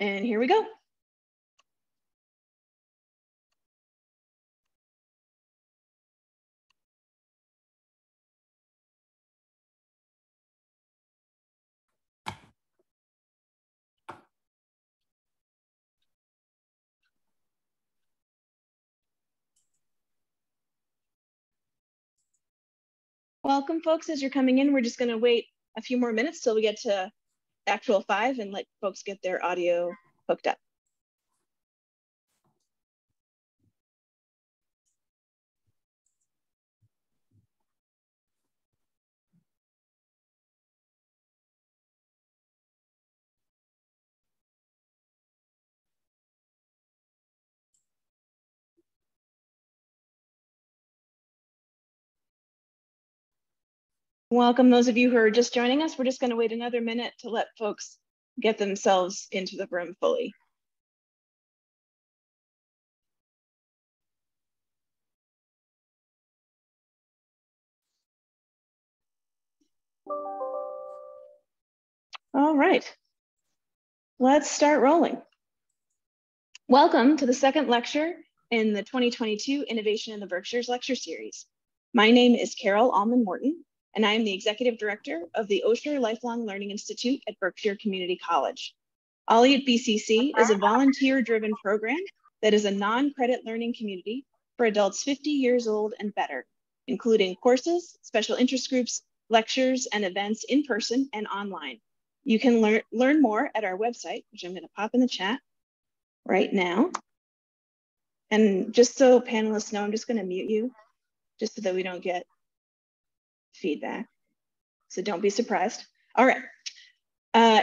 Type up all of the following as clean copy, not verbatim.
And here we go. Welcome, folks. As you're coming in, we're just going to wait a few more minutes till we get to actual 5 and let folks get their audio hooked up. Welcome those of you who are just joining us. We're just going to wait another minute to let folks get themselves into the room fully. All right, let's start rolling. Welcome to the second lecture in the 2022 Innovation in the Berkshires Lecture Series. My name is Carol Allman-Morton, and I am the Executive Director of the Osher Lifelong Learning Institute at Berkshire Community College. OLLI at BCC is a volunteer-driven program that is a non-credit learning community for adults 50 years old and better, including courses, special interest groups, lectures, and events in person and online. You can learn more at our website, which I'm going to pop in the chat right now. And just so panelists know, I'm just going to mute you just so that we don't get feedback, so don't be surprised. All right,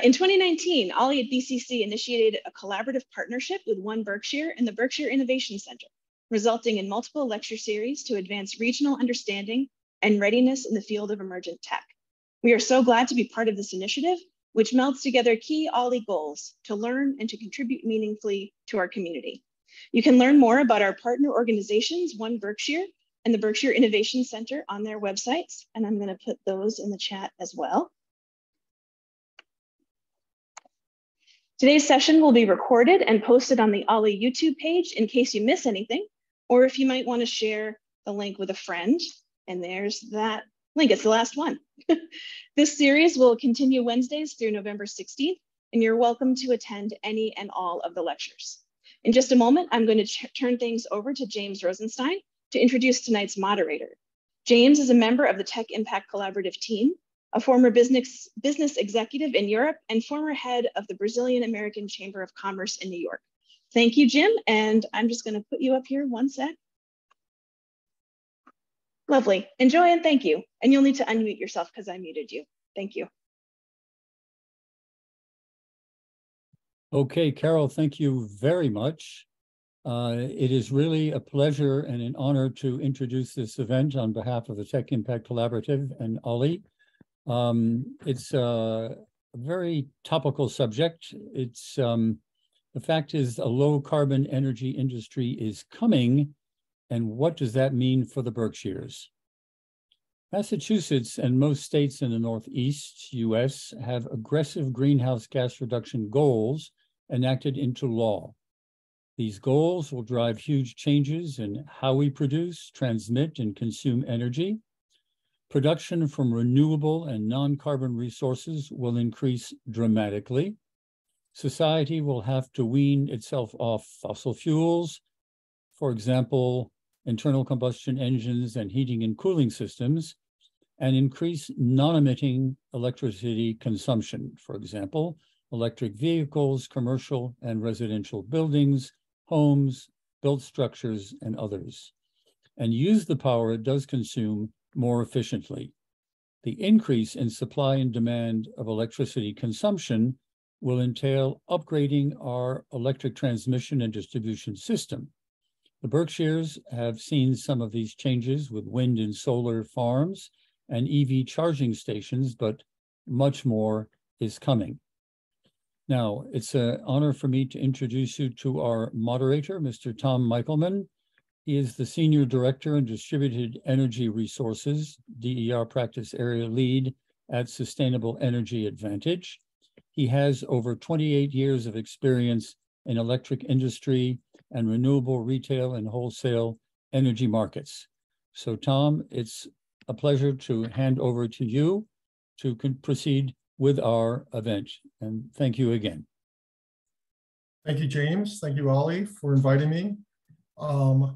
in 2019, OLLI at BCC initiated a collaborative partnership with One Berkshire and the Berkshire Innovation Center, resulting in multiple lecture series to advance regional understanding and readiness in the field of emergent tech. We are so glad to be part of this initiative, which melds together key OLLI goals to learn and to contribute meaningfully to our community. You can learn more about our partner organizations, One Berkshire and the Berkshire Innovation Center, on their websites, and I'm going to put those in the chat as well. Today's session will be recorded and posted on the OLLI YouTube page in case you miss anything, or if you might want to share the link with a friend. And there's that link, it's the last one. This series will continue Wednesdays through November 16th, and you're welcome to attend any and all of the lectures. In just a moment, I'm going to turn things over to James Rosenstein to introduce tonight's moderator. James is a member of the Tech Impact Collaborative team, a former business executive in Europe and former head of the Brazilian American Chamber of Commerce in New York. Thank you, Jim. And I'm just gonna put you up here one sec. Lovely, enjoy and thank you. And you'll need to unmute yourself because I muted you. Thank you. Okay, Carol, thank you very much. It is really a pleasure and an honor to introduce this event on behalf of the Tech Impact Collaborative and OLLI. It's a very topical subject. It's the fact is a low carbon energy industry is coming, and what does that mean for the Berkshires? Massachusetts and most states in the Northeast US have aggressive greenhouse gas reduction goals enacted into law. These goals will drive huge changes in how we produce, transmit, and consume energy. Production from renewable and non-carbon resources will increase dramatically. Society will have to wean itself off fossil fuels, for example, internal combustion engines and heating and cooling systems, and increase non-emitting electricity consumption, for example, electric vehicles, commercial and residential buildings, homes, built structures, and others, and use the power it does consume more efficiently. The increase in supply and demand of electricity consumption will entail upgrading our electric transmission and distribution system. The Berkshires have seen some of these changes with wind and solar farms and EV charging stations, but much more is coming. Now, it's an honor for me to introduce you to our moderator, Mr. Tom Michaelman. He is the Senior Director in Distributed Energy Resources, DER Practice Area Lead at Sustainable Energy Advantage. He has over 28 years of experience in electric industry and renewable retail and wholesale energy markets. So Tom, it's a pleasure to hand over to you to proceed with our event. And thank you again. Thank you, James. Thank you, Ollie, for inviting me. I'm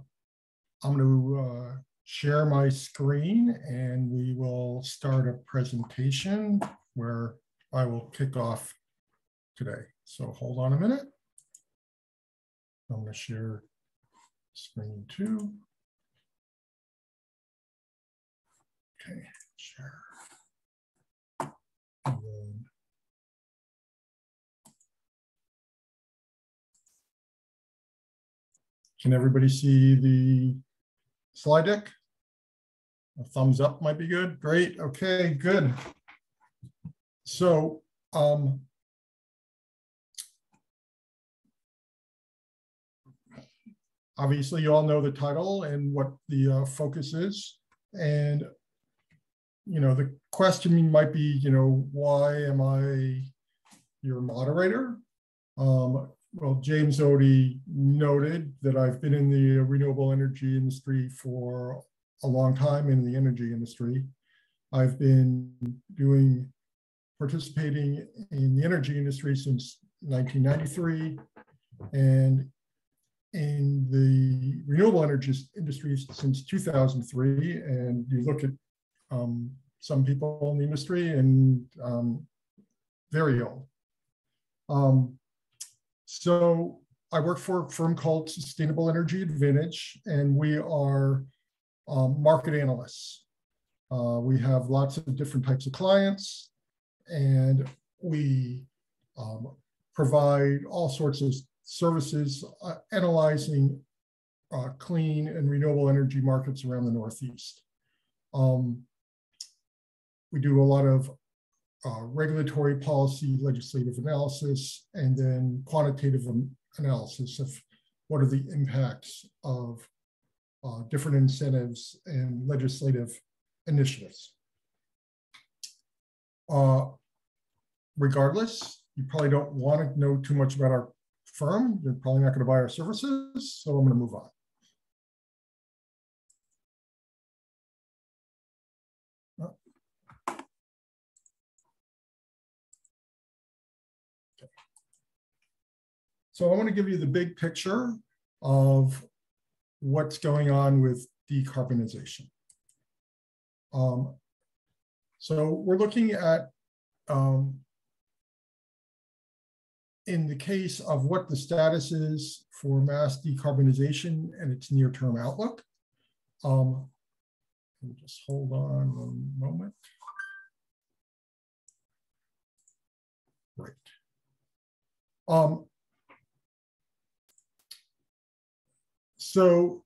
going to share my screen and we will start a presentation where I will kick off today. So hold on a minute. I'm going to share screen two. Okay, share. And then can everybody see the slide deck? A thumbs up might be good. Great. Okay, good. So obviously you all know the title and what the focus is. And you know, the question might be, you know, why am I your moderator? Well, James already noted that I've been in the renewable energy industry for a long time. In the energy industry, I've been participating in the energy industry since 1993, and in the renewable energy industry since 2003. And you look at some people in the industry, and very old. So I work for a firm called Sustainable Energy Advantage, and we are market analysts. We have lots of different types of clients, and we provide all sorts of services analyzing clean and renewable energy markets around the Northeast. We do a lot of regulatory policy, legislative analysis, and then quantitative analysis of what are the impacts of different incentives and legislative initiatives. Regardless, you probably don't want to know too much about our firm. You're probably not going to buy our services, so I'm going to move on. So I want to give you the big picture of what's going on with decarbonization. So we're looking at, in the case of what the status is for mass decarbonization and its near-term outlook. Just hold on one moment. Right. So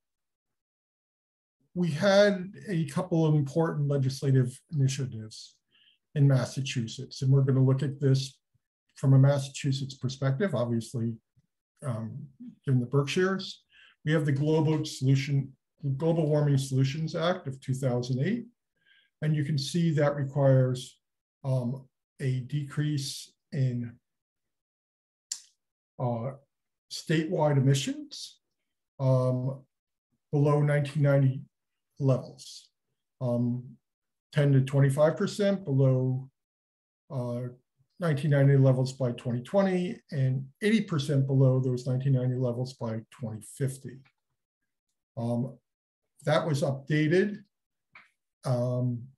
we had a couple of important legislative initiatives in Massachusetts, and we're going to look at this from a Massachusetts perspective, obviously, given the Berkshires. We have the Global Warming Solutions Act of 2008, and you can see that requires a decrease in statewide emissions below 1990 levels, 10 to 25% below 1990 levels by 2020, and 80% below those 1990 levels by 2050. That was updated from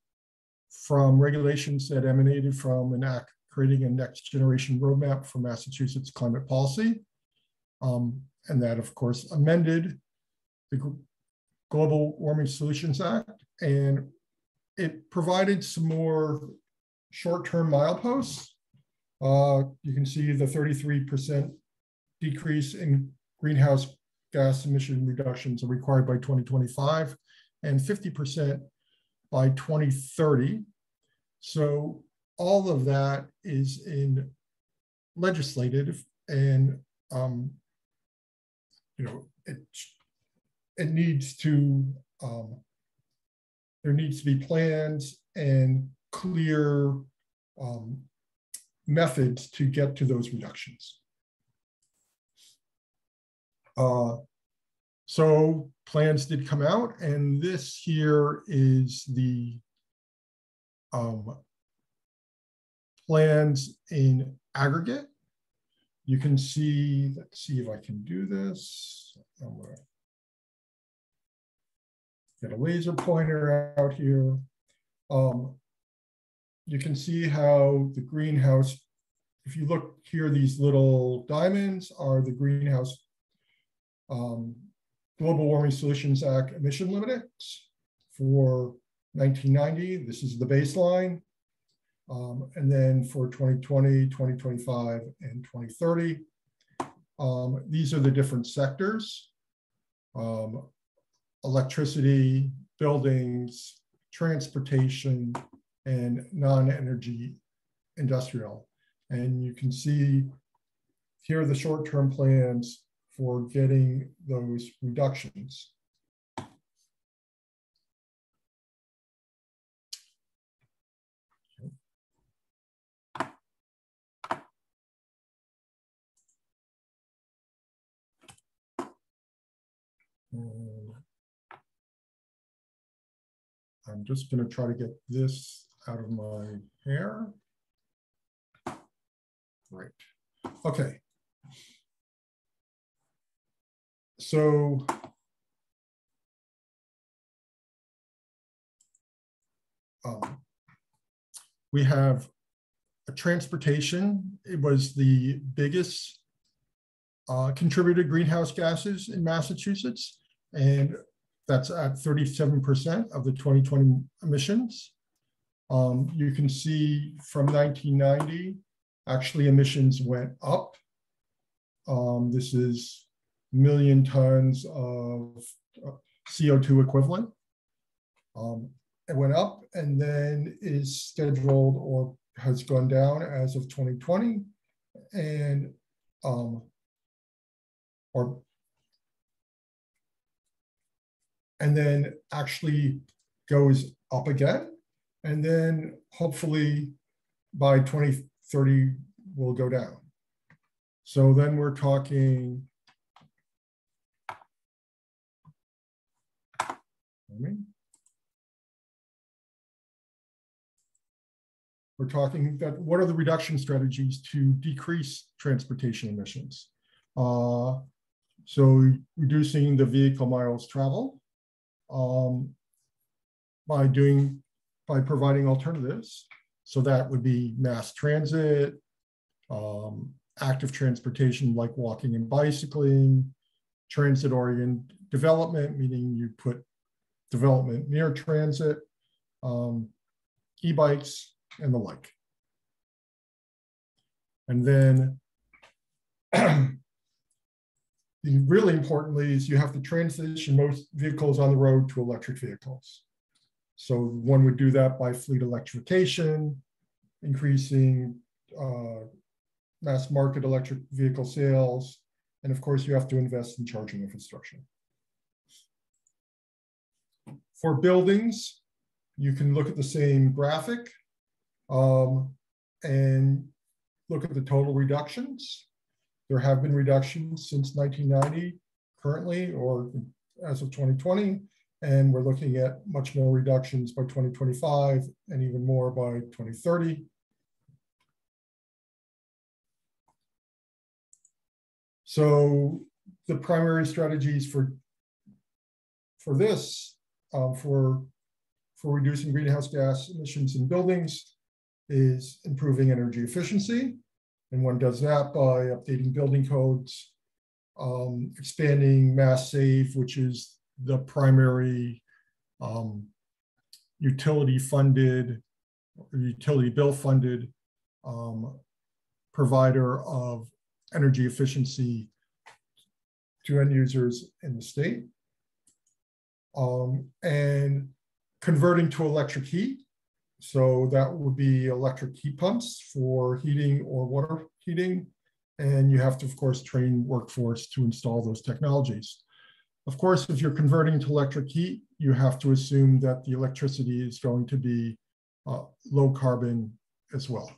regulations that emanated from an act creating a next generation roadmap for Massachusetts climate policy. And that, of course, amended the Global Warming Solutions Act, and it provided some more short-term mileposts. You can see the 33% decrease in greenhouse gas emission reductions are required by 2025 and 50% by 2030. So all of that is in legislative, and you know, it needs to, there needs to be plans and clear methods to get to those reductions. So plans did come out, and this here is the plans in aggregate. You can see, let's see if I can do this. I'm gonna get a laser pointer out here. You can see how the greenhouse, if you look here, these little diamonds are the greenhouse Global Warming Solutions Act emission limits for 1990. This is the baseline. And then for 2020, 2025, and 2030, these are the different sectors: electricity, buildings, transportation, and non-energy industrial. And you can see here are the short-term plans for getting those reductions. I'm just going to try to get this out of my hair. Great. Okay. So we have a transportation. It was the biggest contributor to greenhouse gases in Massachusetts, and that's at 37% of the 2020 emissions. You can see from 1990, actually emissions went up. This is million tons of CO2 equivalent. It went up and then is scheduled or has gone down as of 2020. And and then actually goes up again. And then hopefully by 2030 will go down. So then we're talking, that what are the reduction strategies to decrease transportation emissions? So reducing the vehicle miles traveled by providing alternatives. So that would be mass transit, active transportation like walking and bicycling, transit-oriented development, meaning you put development near transit, e-bikes, and the like. And then really importantly is you have to transition most vehicles on the road to electric vehicles. So one would do that by fleet electrification, increasing mass market electric vehicle sales, and of course you have to invest in charging infrastructure. For buildings, you can look at the same graphic and look at the total reductions. There have been reductions since 1990 currently, or as of 2020, and we're looking at much more reductions by 2025 and even more by 2030. So the primary strategies for this, for reducing greenhouse gas emissions in buildings is improving energy efficiency. And one does that by updating building codes, expanding mass save, which is the primary utility funded, utility bill funded provider of energy efficiency to end users in the state. And converting to electric heat. So that would be electric heat pumps for heating or water heating. And you have to, of course, train workforce to install those technologies. Of course, if you're converting to electric heat, you have to assume that the electricity is going to be low carbon as well.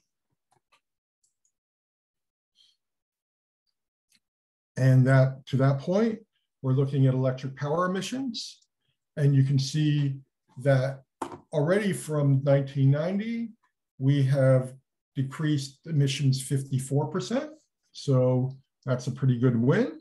And that to that point, we're looking at electric power emissions. And you can see that already from 1990, we have decreased emissions 54%. So that's a pretty good win.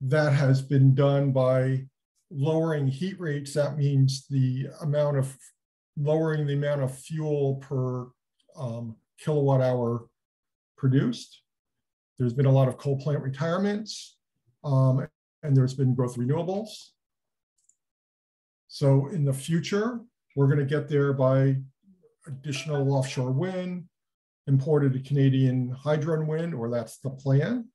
That has been done by lowering heat rates. That means the amount of lowering the amount of fuel per kilowatt hour produced. There's been a lot of coal plant retirements, and there's been growth of renewables. So in the future, we're going to get there by additional offshore wind, imported Canadian hydro and wind, or that's the plan,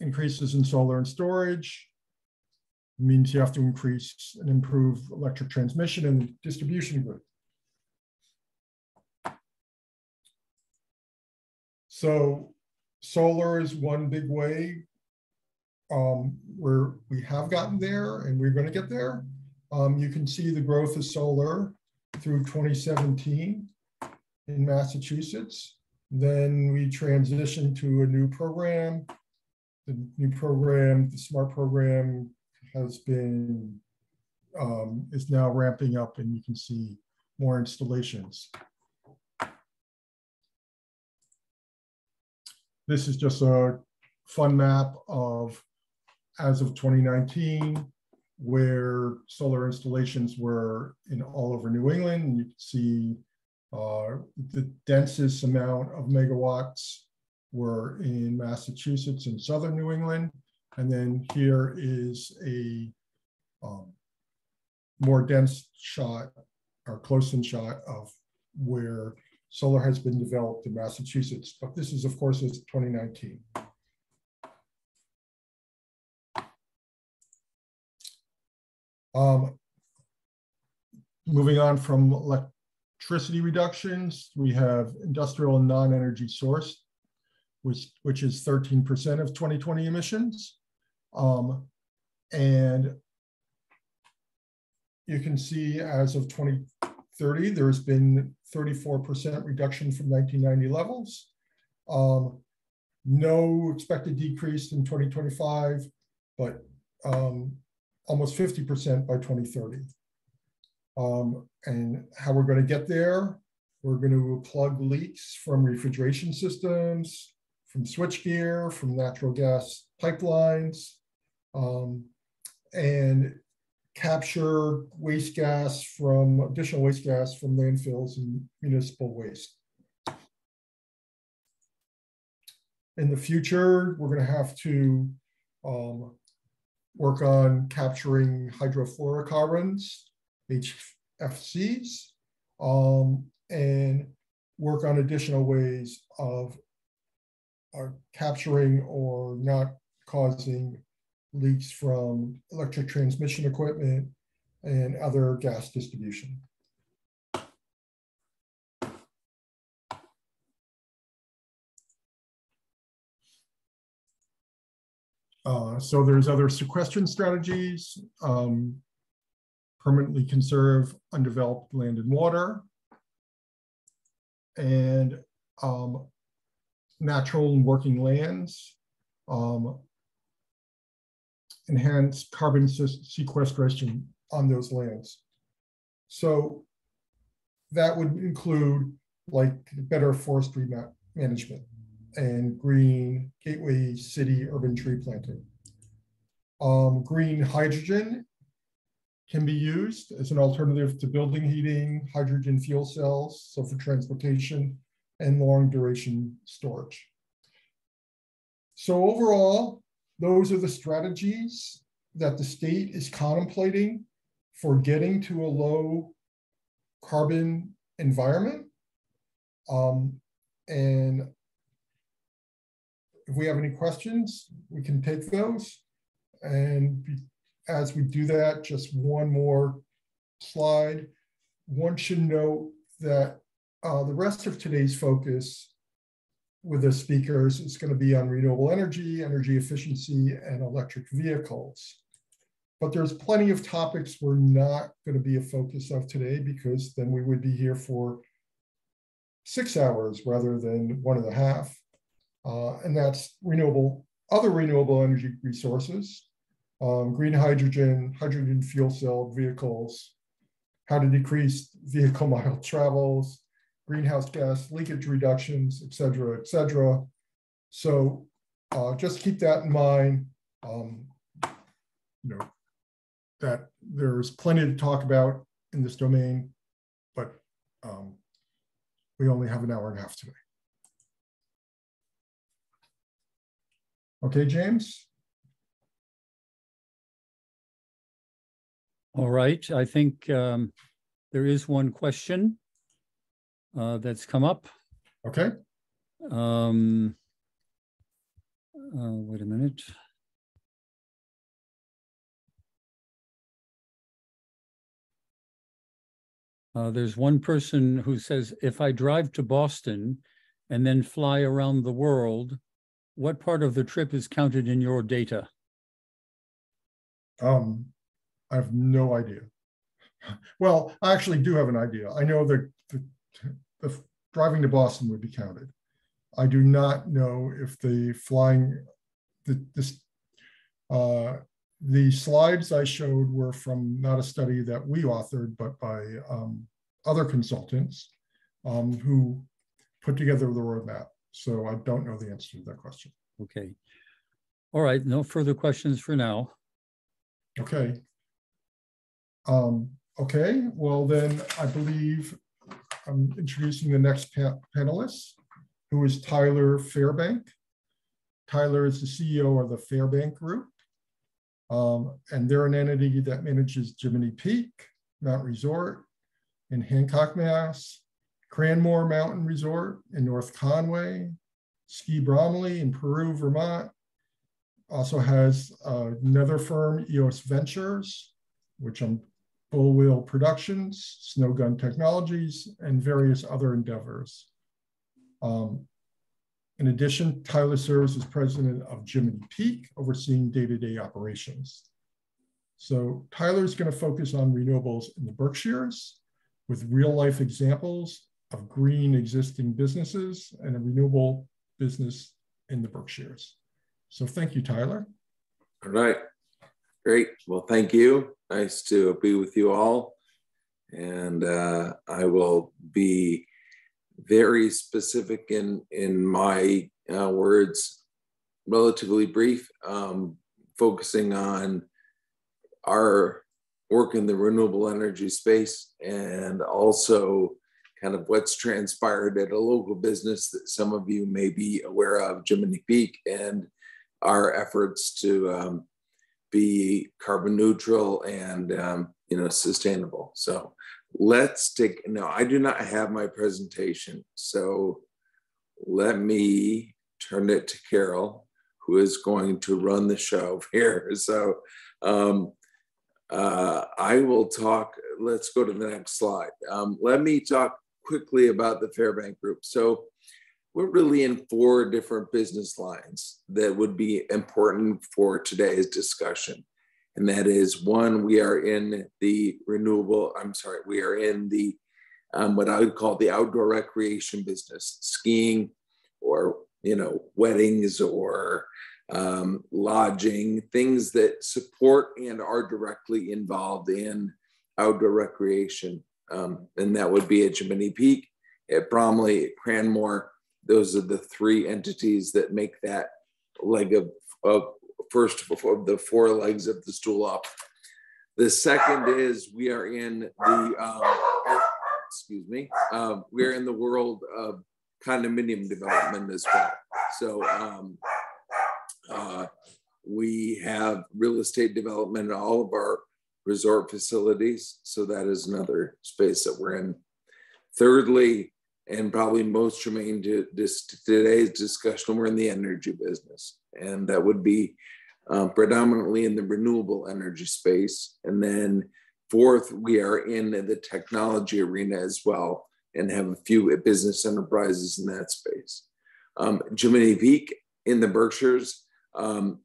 increases in solar and storage. Means you have to increase and improve electric transmission and distribution grid. So solar is one big way where we have gotten there and we're going to get there. You can see the growth of solar through 2017 in Massachusetts. Then we transitioned to a new program. The SMART program, has been, is now ramping up, and you can see more installations. This is just a fun map of, as of 2019, where solar installations were in all over New England. And you can see the densest amount of megawatts were in Massachusetts and Southern New England. And then here is a more dense shot or close-in shot of where solar has been developed in Massachusetts. But this is, of course, is 2019. Moving on from electricity reductions, we have industrial and non-energy source, which is 13% of 2020 emissions. And you can see as of 2030, there's been 34% reduction from 1990 levels. No expected decrease in 2025, but almost 50% by 2030. And how we're gonna get there, we're gonna plug leaks from refrigeration systems, from switchgear, from natural gas pipelines, and capture waste gas from additional waste gas from landfills and municipal waste. In the future, we're going to have to work on capturing hydrofluorocarbons, HFCs, and work on additional ways of are capturing or not causing leaks from electric transmission equipment and other gas distribution. So there's other sequestration strategies, permanently conserve undeveloped land and water, and natural and working lands, enhance carbon sequestration on those lands. So that would include like better forestry management and green gateway city urban tree planting. Green hydrogen can be used as an alternative to building heating, hydrogen fuel cells, so for transportation, and long duration storage. So overall, those are the strategies that the state is contemplating for getting to a low carbon environment. And if we have any questions, we can take those. And as we do that, just one more slide. One should note that the rest of today's focus with the speakers is going to be on renewable energy, energy efficiency, and electric vehicles. But there's plenty of topics we're not going to be a focus of today, because then we would be here for 6 hours rather than 1.5. And that's renewable, other renewable energy resources, green hydrogen, hydrogen fuel cell vehicles, how to decrease vehicle mile travels, greenhouse gas leakage reductions, et cetera, et cetera. So just keep that in mind. You know, that there's plenty to talk about in this domain, but we only have 1.5 hours today. Okay, James? All right, I think there is one question that's come up. Okay. Wait a minute. There's one person who says, if I drive to Boston and then fly around the world, what part of the trip is counted in your data? I have no idea. Well, I actually do have an idea. I know that the driving to Boston would be counted. I do not know if the flying, the slides I showed were from not a study that we authored, but by other consultants who put together the roadmap. So I don't know the answer to that question. Okay. All right, no further questions for now. Okay. Okay, well then I believe I'm introducing the next panelist, who is Tyler Fairbank. Tyler is the CEO of the Fairbank Group. And they're an entity that manages Jiminy Peak, Mount Resort in Hancock, Mass, Cranmore Mountain Resort in North Conway, Ski Bromley in Peru, Vermont. Also has another firm, EOS Ventures, which Bull Wheel Productions, Snow Gun Technologies, and various other endeavors. In addition, Tyler serves as president of Jiminy Peak, overseeing day-to-day operations. So Tyler's going to focus on renewables in the Berkshires with real-life examples of green existing businesses and a renewable business in the Berkshires. So thank you, Tyler. All right. Great. Well, thank you. Nice to be with you all. And I will be very specific in my words, relatively brief, focusing on our work in the renewable energy space and also kind of what's transpired at a local business that some of you may be aware of, Jiminy Peak, and our efforts to be carbon neutral and you know, sustainable. So let's take, no, I do not have my presentation. So let me turn it to Carol, who is going to run the show here. So I will talk, let's go to the next slide. Let me talk quickly about the Fairbank Group. So we're really in 4 different business lines that would be important for today's discussion. And that is, one, we are in the what I would call the outdoor recreation business, skiing or, you know, weddings or lodging, things that support and are directly involved in outdoor recreation. And that would be at Jiminy Peak, at Bromley, at Cranmore. Those are the 3 entities that make that leg of first of the 4 legs of the stool up. The second is we are in the, we're in the world of condominium development as well. So we have real estate development in all of our resort facilities. So that is another space that we're in. Thirdly, and probably most germane to today's discussion, we're in the energy business. And that would be predominantly in the renewable energy space. And then 4th, we are in the technology arena as well and have a few business enterprises in that space. Jiminy Peak in the Berkshires,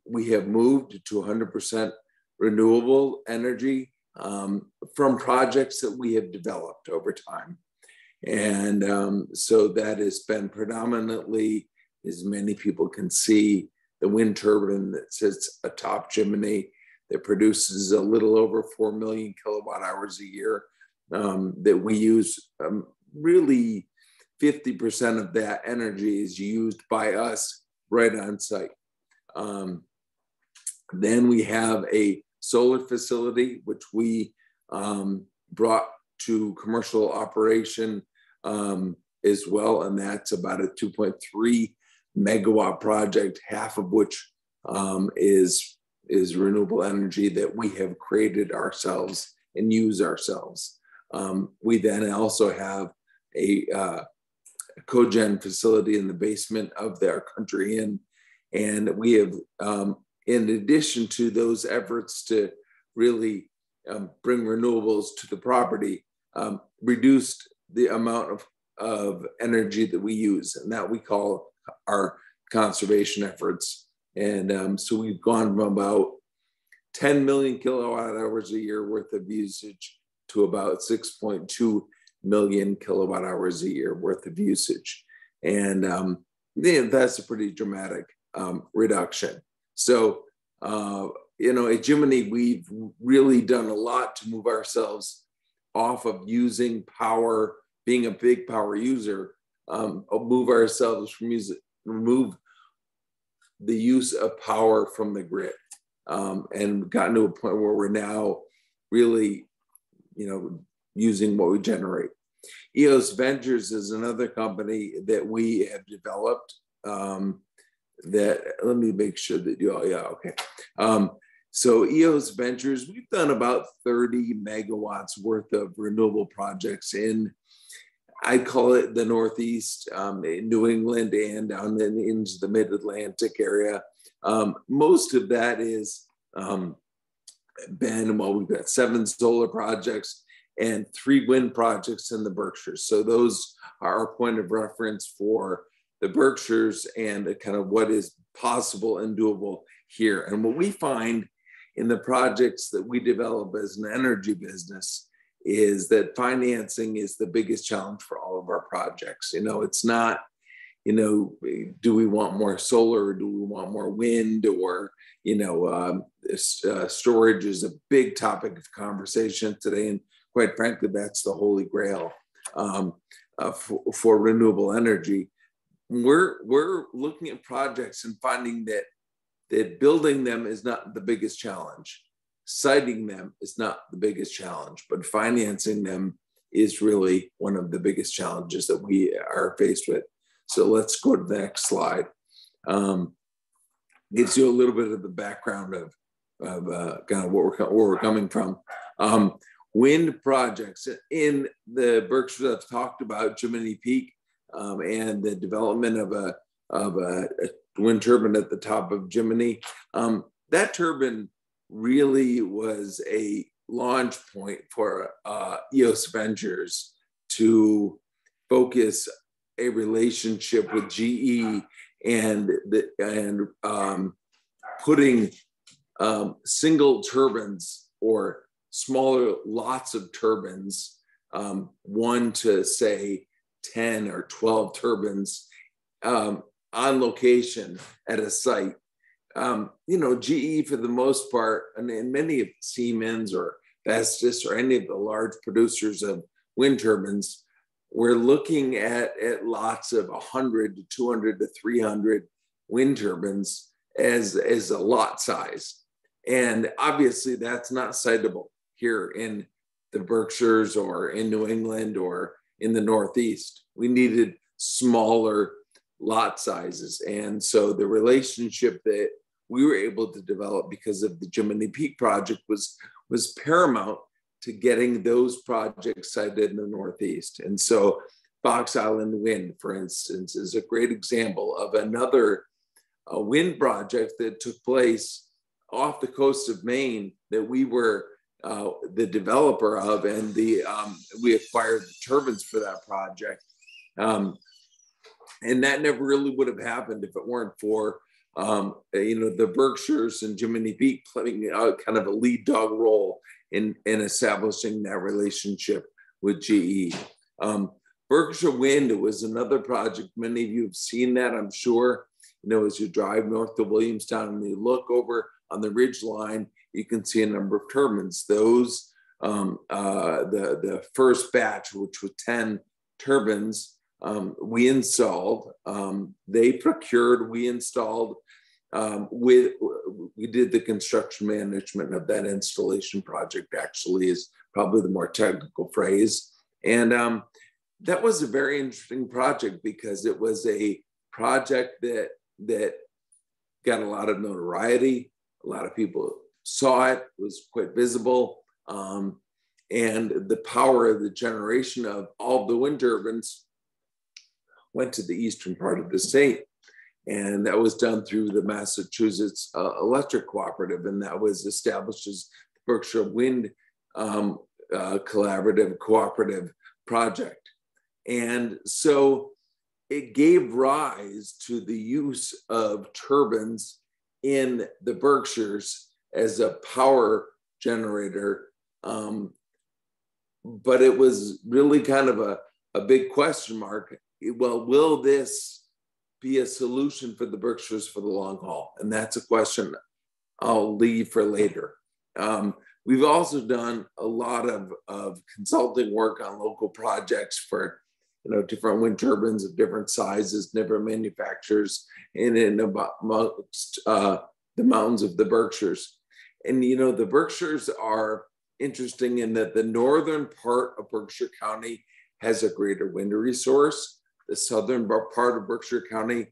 we have moved to 100% renewable energy from projects that we have developed over time. And so that has been predominantly, as many people can see, the wind turbine that sits atop Jiminy that produces a little over 4 million kilowatt hours a year that we use. Really 50% of that energy is used by us right on site. Then we have a solar facility, which we brought to commercial operation as well. And that's about a 2.3 megawatt project, half of which is renewable energy that we have created ourselves and use ourselves. We then also have a cogen facility in the basement of their Country Inn. And we have, in addition to those efforts to really bring renewables to the property, reduced the amount of energy that we use, and that we call our conservation efforts. And so we've gone from about 10 million kilowatt hours a year worth of usage to about 6.2 million kilowatt hours a year worth of usage. And yeah, that's a pretty dramatic reduction. So, you know, at Jiminy, we've really done a lot to move ourselves off of using power, being a big power user, move ourselves from using, remove the use of power from the grid. And gotten to a point where we're now really, you know, using what we generate. EOS Ventures is another company that we have developed that, let me make sure that you all, yeah, okay. So EOS Ventures, we've done about 30 megawatts worth of renewable projects in, I call it the Northeast, in New England and down into the mid-Atlantic area. Most of that is been, well, we've got 7 solar projects and 3 wind projects in the Berkshires. So those are our point of reference for the Berkshires and kind of what is possible and doable here. And what we find in the projects that we develop as an energy business is that financing is the biggest challenge for all of our projects. You know, it's not, you know, do we want more solar or do we want more wind, or, you know, storage is a big topic of conversation today. And quite frankly, that's the holy grail for renewable energy. We're looking at projects and finding that, building them is not the biggest challenge. Siting them is not the biggest challenge, but financing them is really one of the biggest challenges that we are faced with. So let's go to the next slide. Gives you a little bit of the background of kind of where we're coming from. Wind projects in the Berkshires, I've talked about Jiminy Peak and the development of a wind turbine at the top of Jiminy. That turbine really was a launch point for EOS Ventures to focus a relationship with GE and putting single turbines or smaller lots of turbines, 1 to say 10 or 12 turbines on location at a site. You know, GE for the most part, and many of Siemens or Vestas or any of the large producers of wind turbines, we're looking at lots of 100 to 200 to 300 wind turbines as a lot size. And obviously that's not sitable here in the Berkshires or in New England or in the Northeast. We needed smaller lot sizes. And so the relationship that we were able to develop because of the Jiminy Peak project was paramount to getting those projects sited in the Northeast. And so Fox Island Wind, for instance, is a great example of another wind project that took place off the coast of Maine that we were the developer of, and the we acquired the turbines for that project. And that never really would have happened if it weren't for, you know, the Berkshires and Jiminy Peak playing kind of a lead dog role in establishing that relationship with GE. Berkshire Wind was another project. Many of you have seen that, I'm sure. You know, as you drive north to Williamstown and you look over on the ridge line, you can see a number of turbines. Those, the first batch, which were 10 turbines, we installed. They procured, we installed. We did the construction management of that installation project, actually, is probably the more technical phrase. And that was a very interesting project because it was a project that got a lot of notoriety. A lot of people saw it, was quite visible. And the power of the generation of all the wind turbines went to the eastern part of the state. And that was done through the Massachusetts Electric Cooperative, and that was established as the Berkshire Wind Collaborative Cooperative Project. And so it gave rise to the use of turbines in the Berkshires as a power generator. But it was really kind of a big question mark. Well, will this be a solution for the Berkshires for the long haul? And that's a question I'll leave for later. We've also done a lot of consulting work on local projects for, you know, different wind turbines of different sizes, different manufacturers, and in amongst the mountains of the Berkshires. And, you know, the Berkshires are interesting in that the northern part of Berkshire County has a greater wind resource. The southern part of Berkshire County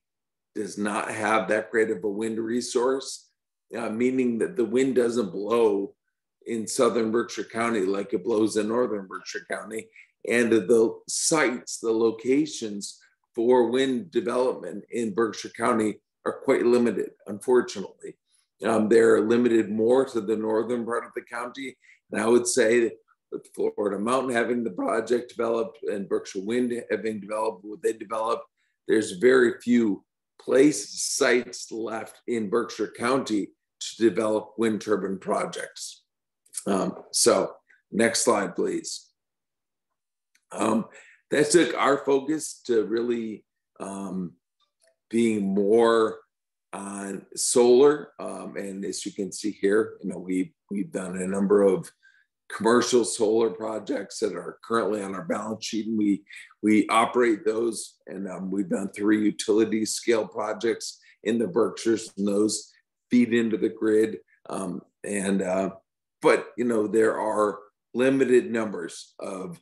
does not have that great of a wind resource, meaning that the wind doesn't blow in southern Berkshire County like it blows in northern Berkshire County. And the sites, the locations for wind development in Berkshire County are quite limited, unfortunately. They're limited more to the northern part of the county. And I would say with Florida Mountain having the project developed and Berkshire Wind having developed what they developed, there's very few sites left in Berkshire County to develop wind turbine projects. So next slide, please. That took our focus to really being more on solar. And as you can see here, you know, we've done a number of commercial solar projects that are currently on our balance sheet, and we operate those, and we've done 3 utility scale projects in the Berkshires, and those feed into the grid. But you know, there are limited numbers of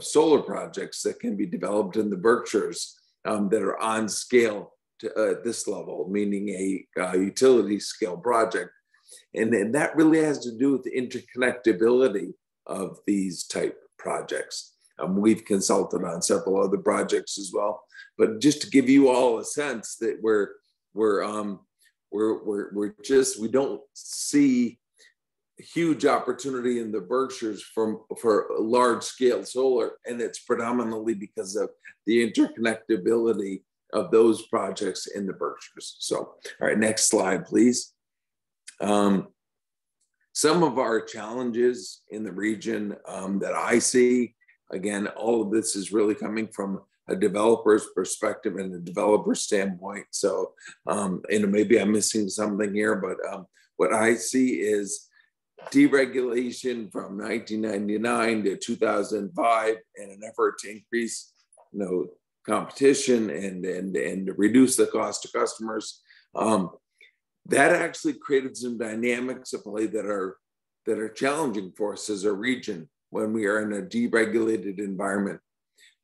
solar projects that can be developed in the Berkshires that are on scale to this level, meaning a utility scale project. And that really has to do with the interconnectability of these type projects. We've consulted on several other projects as well, but just to give you all a sense that we don't see huge opportunity in the Berkshires for large scale solar, and it's predominantly because of the interconnectability of those projects in the Berkshires. So, all right, next slide, please. Some of our challenges in the region that I see, again, all of this is really coming from a developer's perspective and a developer's standpoint. So, you know, maybe I'm missing something here, but what I see is deregulation from 1999 to 2005 and an effort to increase, you know, competition and reduce the cost to customers. That actually created some dynamics at play that are challenging for us as a region when we are in a deregulated environment.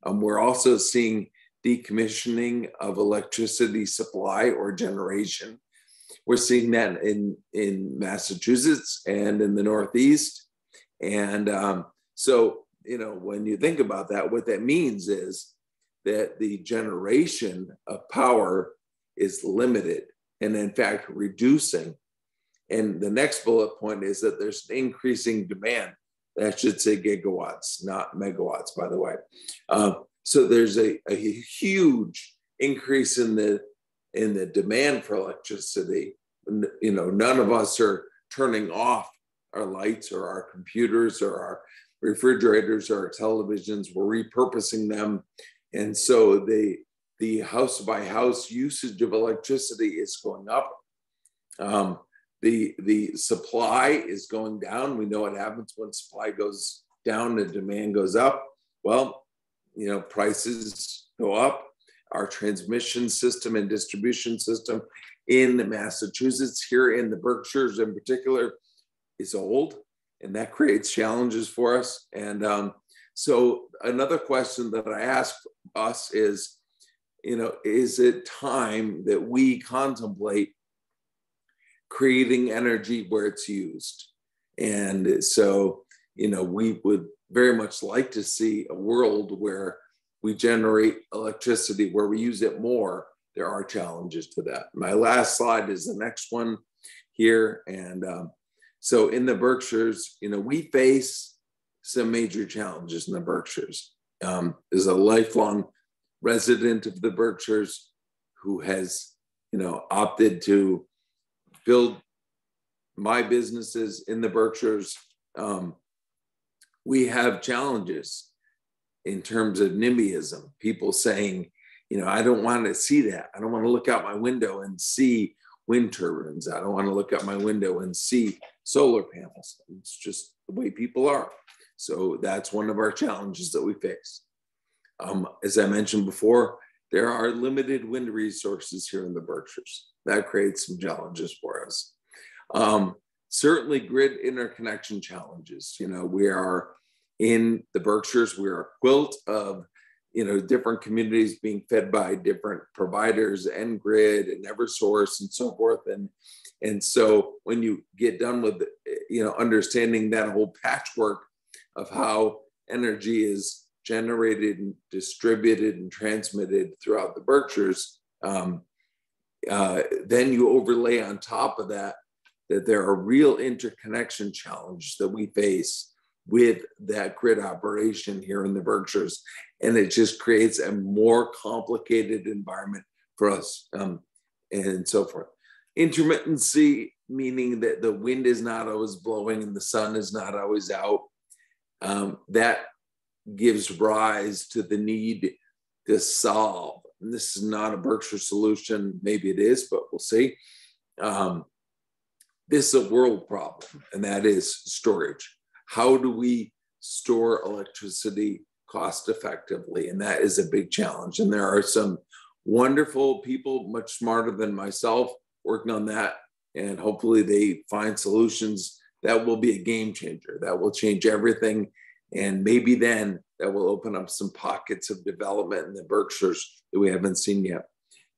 We're also seeing decommissioning of electricity supply or generation. We're seeing that in Massachusetts and in the Northeast. And so, you know, when you think about that, what that means is that the generation of power is limited, and in fact, reducing. And the next bullet point is that there's an increasing demand. That should say gigawatts, not megawatts, by the way. So there's a huge increase in the demand for electricity. You know, none of us are turning off our lights or our computers or our refrigerators or televisions. We're repurposing them. And so the house by house usage of electricity is going up. The supply is going down. We know what happens when supply goes down and demand goes up. Well, you know, prices go up. Our transmission system and distribution system in Massachusetts, here in the Berkshires in particular, is old, and that creates challenges for us. And so another question that I ask us is, you know, is it time that we contemplate creating energy where it's used? And so, you know, we would very much like to see a world where we generate electricity where we use it more. There are challenges to that. My last slide is the next one here. And so in the Berkshires, you know, we face some major challenges in the Berkshires. As a lifelong resident of the Berkshires who has, you know, opted to build my businesses in the Berkshires, we have challenges in terms of NIMBYism, people saying, you know, I don't want to see that. I don't want to look out my window and see wind turbines. I don't want to look out my window and see solar panels. It's just the way people are. So that's one of our challenges that we face. As I mentioned before, there are limited wind resources here in the Berkshires. That creates some challenges for us. Certainly grid interconnection challenges. You know, we are in the Berkshires, we are a quilt of, you know, different communities being fed by different providers and grid and Eversource and so forth. And so when you get done with, you know, understanding that whole patchwork of how energy is generated and distributed and transmitted throughout the Berkshires, then you overlay on top of that, that there are real interconnection challenges that we face with that grid operation here in the Berkshires. And it just creates a more complicated environment for us, and so forth. Intermittency, meaning that the wind is not always blowing and the sun is not always out. That gives rise to the need to solve. And this is not a Berkshire solution. Maybe it is, but we'll see. This is a world problem, and that is storage. How do we store electricity cost effectively? And that is a big challenge. And there are some wonderful people, much smarter than myself, working on that. And hopefully they find solutions that will be a game changer, that will change everything. And maybe then that will open up some pockets of development in the Berkshires that we haven't seen yet.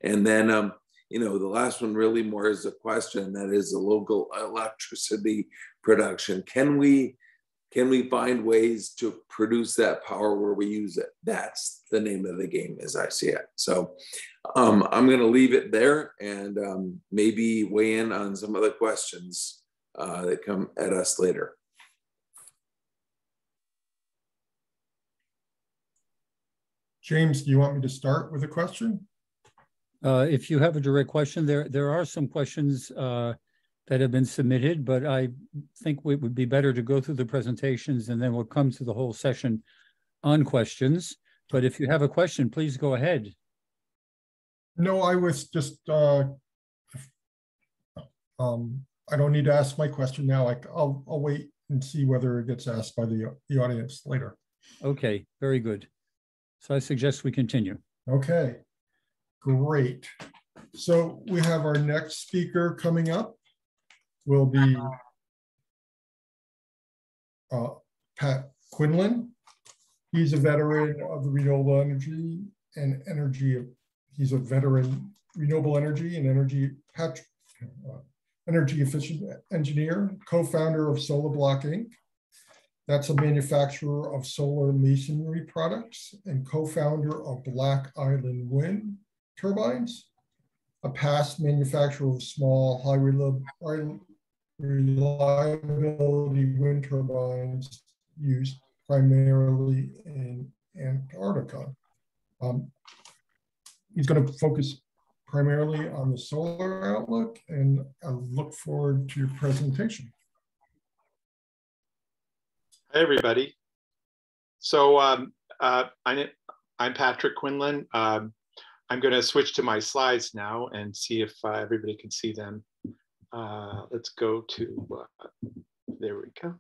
And then, you know, the last one really more is a question, that is the local electricity production. Can we find ways to produce that power where we use it? That's the name of the game as I see it. So I'm going to leave it there and maybe weigh in on some of the questions that come at us later. James, do you want me to start with a question? If you have a direct question, there are some questions that have been submitted, but I think it would be better to go through the presentations and then we'll come to the whole session on questions. But if you have a question, please go ahead. No, I was just, I don't need to ask my question now. I'll wait and see whether it gets asked by the audience later. Okay, very good. So I suggest we continue. Okay, great. So we have our next speaker coming up. Will be Pat Quinlan. He's a veteran of the renewable energy and energy. He's a veteran renewable energy and energy efficient engineer, co-founder of SolarBlock Inc. That's a manufacturer of solar masonry products and co-founder of Black Island Wind Turbines, a past manufacturer of small, high reliability wind turbines used primarily in Antarctica. He's going to focus primarily on the solar outlook, and I look forward to your presentation. Hey, everybody. So I'm Patrick Quinlan. I'm going to switch to my slides now and see if everybody can see them. Let's go to, there we go.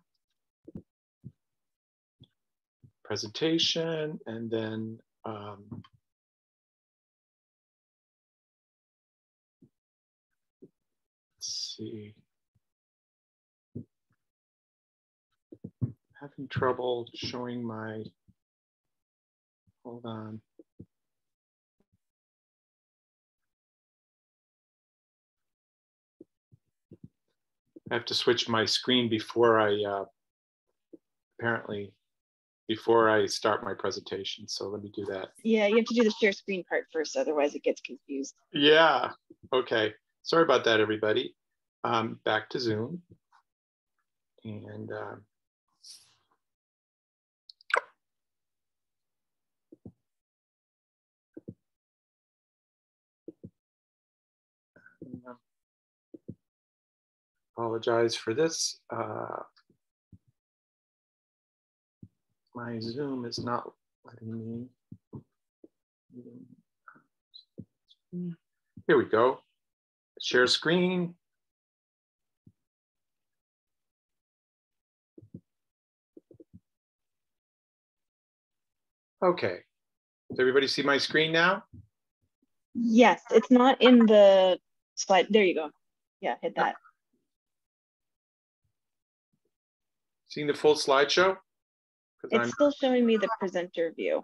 Presentation, and then let's see. I'm having trouble showing my, hold on. I have to switch my screen before I, apparently, before I start my presentation. So let me do that. Yeah, you have to do the share screen part first, otherwise it gets confused. Yeah, okay. Sorry about that, everybody. Back to Zoom. And apologize for this. My Zoom is not letting me. Here we go. Share screen. Okay. Does everybody see my screen now? Yes, it's not in the slide. There you go. Yeah, hit that. Seeing the full slideshow? It's still showing me the presenter view.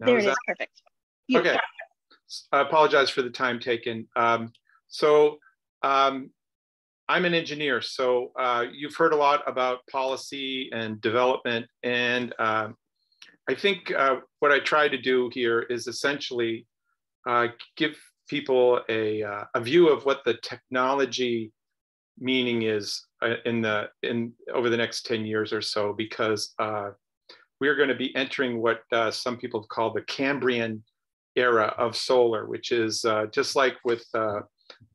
There it is, perfect. Okay, I apologize for the time taken. I'm an engineer, so you've heard a lot about policy and development, and I think what I try to do here is essentially give people a view of what the technology meaning is over the next 10 years or so, because we're going to be entering what some people have called the Cambrian era of solar, which is just like with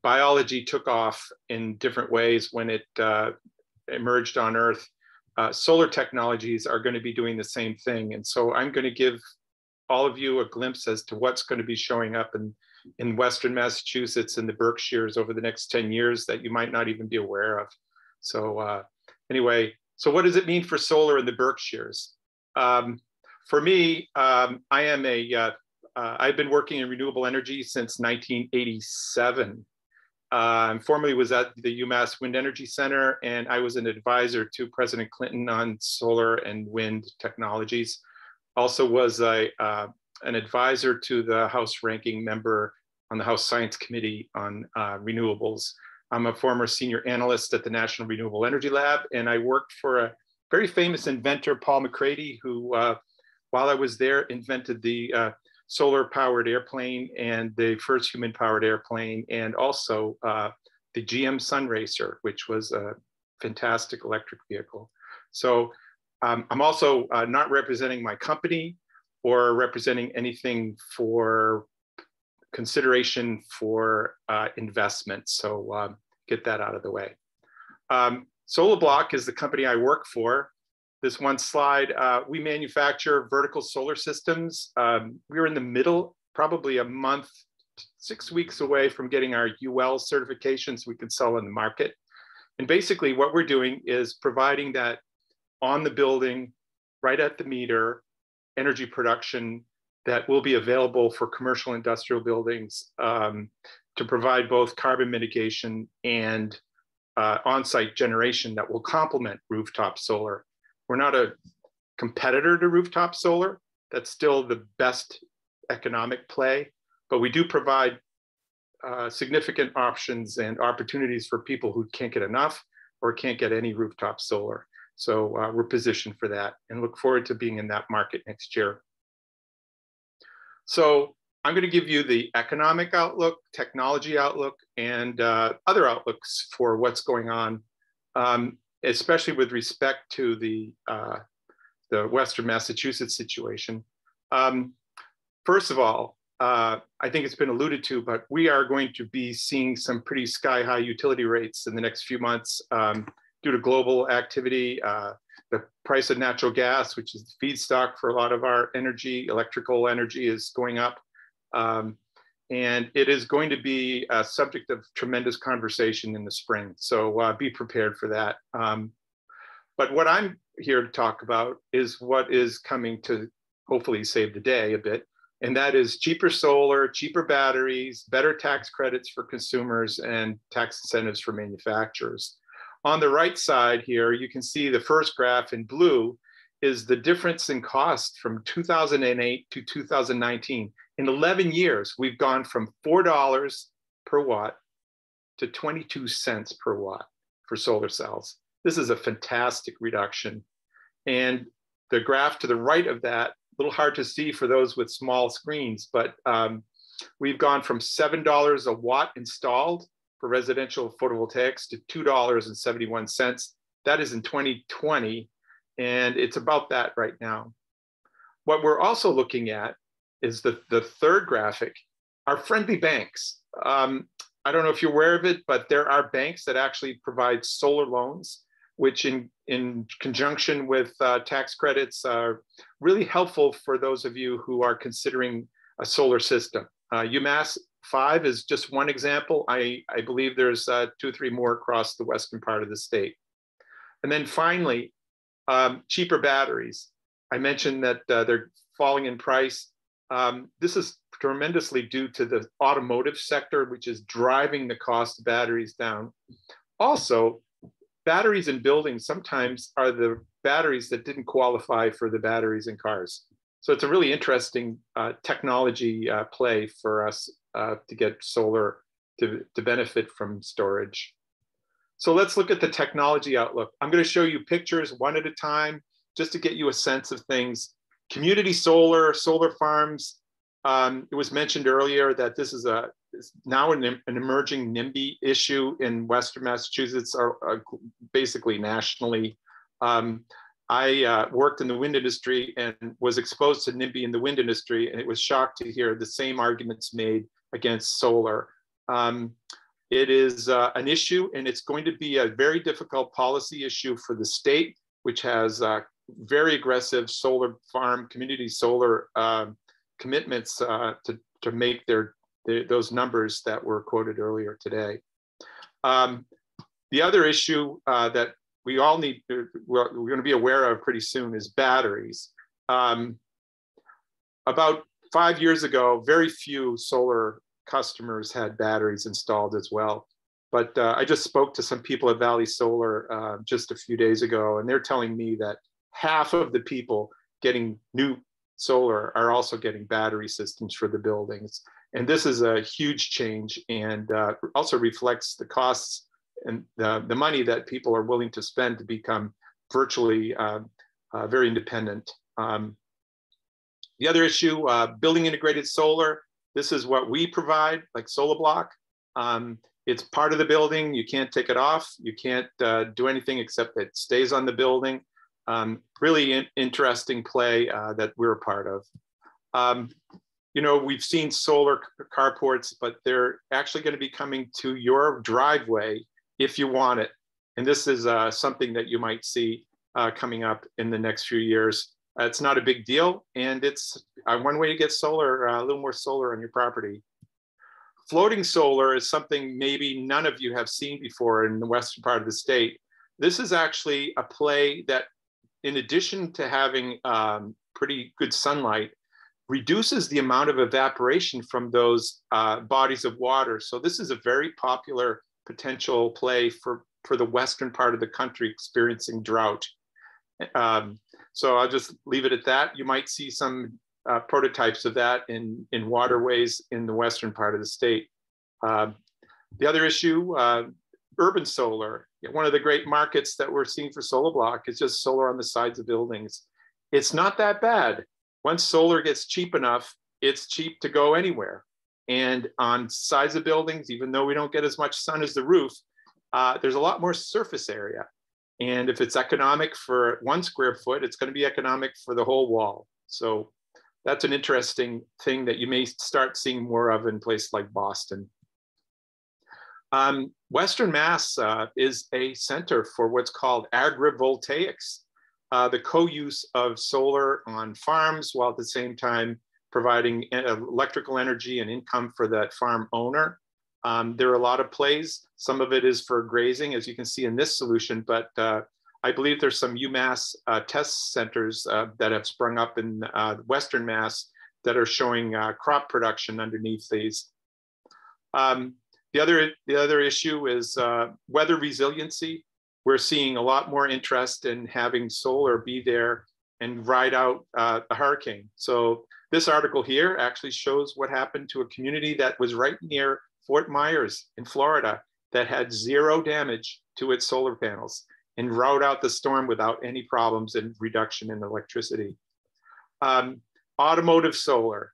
biology took off in different ways when it emerged on Earth. Solar technologies are going to be doing the same thing. And so I'm going to give all of you a glimpse as to what's going to be showing up in Western Massachusetts and the Berkshires over the next 10 years that you might not even be aware of. So anyway, so what does it mean for solar in the Berkshires? For me, I am I've been working in renewable energy since 1987. Formerly was at the UMass Wind Energy Center, and I was an advisor to President Clinton on solar and wind technologies. Also was an advisor to the House ranking member on the House Science Committee on renewables. I'm a former senior analyst at the National Renewable Energy Lab, and I worked for a very famous inventor, Paul McCready, who, while I was there, invented the solar-powered airplane and the first human-powered airplane, and also the GM Sunracer, which was a fantastic electric vehicle. So I'm also not representing my company or representing anything for consideration for investment. So get that out of the way. SolarBlock is the company I work for. This one slide, we manufacture vertical solar systems. We're in the middle, probably a month, 6 weeks away from getting our UL certifications we can sell in the market. And basically what we're doing is providing that on the building, right at the meter, energy production that will be available for commercial industrial buildings to provide both carbon mitigation and on-site generation that will complement rooftop solar. We're not a competitor to rooftop solar. That's still the best economic play, but we do provide significant options and opportunities for people who can't get enough or can't get any rooftop solar. So we're positioned for that and look forward to being in that market next year. So I'm going to give you the economic outlook, technology outlook, and other outlooks for what's going on. Especially with respect to the Western Massachusetts situation. First of all, I think it's been alluded to, but we are going to be seeing some pretty sky-high utility rates in the next few months due to global activity. The price of natural gas, which is the feedstock for a lot of our energy, electrical energy, is going up. And it is going to be a subject of tremendous conversation in the spring. So be prepared for that. But what I'm here to talk about is what is coming to hopefully save the day a bit. And that is cheaper solar, cheaper batteries, better tax credits for consumers, and tax incentives for manufacturers. On the right side here, you can see the first graph in blue is the difference in cost from 2008 to 2019. In 11 years, we've gone from $4 per watt to 22 cents per watt for solar cells. This is a fantastic reduction. And the graph to the right of that, a little hard to see for those with small screens, but we've gone from $7 a watt installed for residential photovoltaics to $2.71. That is in 2020, and it's about that right now. What we're also looking at is the third graphic, our friendly banks. I don't know if you're aware of it, but there are banks that actually provide solar loans, which in conjunction with tax credits are really helpful for those of you who are considering a solar system. UMass 5 is just one example. I believe there's 2 or 3 more across the western part of the state. And then finally, cheaper batteries. I mentioned that they're falling in price. This is tremendously due to the automotive sector, which is driving the cost of batteries down. Also, batteries in buildings sometimes are the batteries that didn't qualify for the batteries in cars. So it's a really interesting technology play for us to get solar to benefit from storage. So let's look at the technology outlook. I'm going to show you pictures one at a time just to get you a sense of things. Community solar, solar farms. It was mentioned earlier that this is now an emerging NIMBY issue in Western Massachusetts, or basically nationally. I worked in the wind industry and was exposed to NIMBY in the wind industry, and it was shocked to hear the same arguments made against solar. It is an issue, and it's going to be a very difficult policy issue for the state, which has very aggressive solar farm, community solar commitments to make those numbers that were quoted earlier today. The other issue that we all need, we're going to be aware of pretty soon, is batteries. About 5 years ago, very few solar customers had batteries installed as well. But I just spoke to some people at Valley Solar just a few days ago, and they're telling me that half of the people getting new solar are also getting battery systems for the buildings. And this is a huge change, and also reflects the costs and the money that people are willing to spend to become virtually very independent. The other issue, building integrated solar. This is what we provide, like SolarBlock. It's part of the building. You can't take it off. You can't do anything except it stays on the building. Really interesting play that we're a part of. You know, we've seen solar carports, but they're actually going to be coming to your driveway if you want it. And this is something that you might see coming up in the next few years. It's not a big deal, and it's one way to get solar, a little more solar on your property. Floating solar is something maybe none of you have seen before in the western part of the state. This is actually a play that, in addition to having pretty good sunlight, reduces the amount of evaporation from those bodies of water. So this is a very popular potential play for the western part of the country experiencing drought. So I'll just leave it at that. You might see some prototypes of that in waterways in the western part of the state. The other issue, urban solar. One of the great markets that we're seeing for SolarBlock is just solar on the sides of buildings. It's not that bad. Once solar gets cheap enough, it's cheap to go anywhere. And on sides of buildings, even though we don't get as much sun as the roof, there's a lot more surface area. And if it's economic for 1 square foot, it's going to be economic for the whole wall. So that's an interesting thing that you may start seeing more of in places like Boston. Western Mass is a center for what's called agrivoltaics, the co-use of solar on farms while at the same time providing electrical energy and income for that farm owner. There are a lot of plays. Some of it is for grazing, as you can see in this solution, but I believe there's some UMass test centers that have sprung up in Western Mass that are showing crop production underneath these. The other issue is weather resiliency. We're seeing a lot more interest in having solar be there and ride out a hurricane. So this article here actually shows what happened to a community that was right near Fort Myers in Florida that had zero damage to its solar panels and rode out the storm without any problems and reduction in electricity. Automotive solar.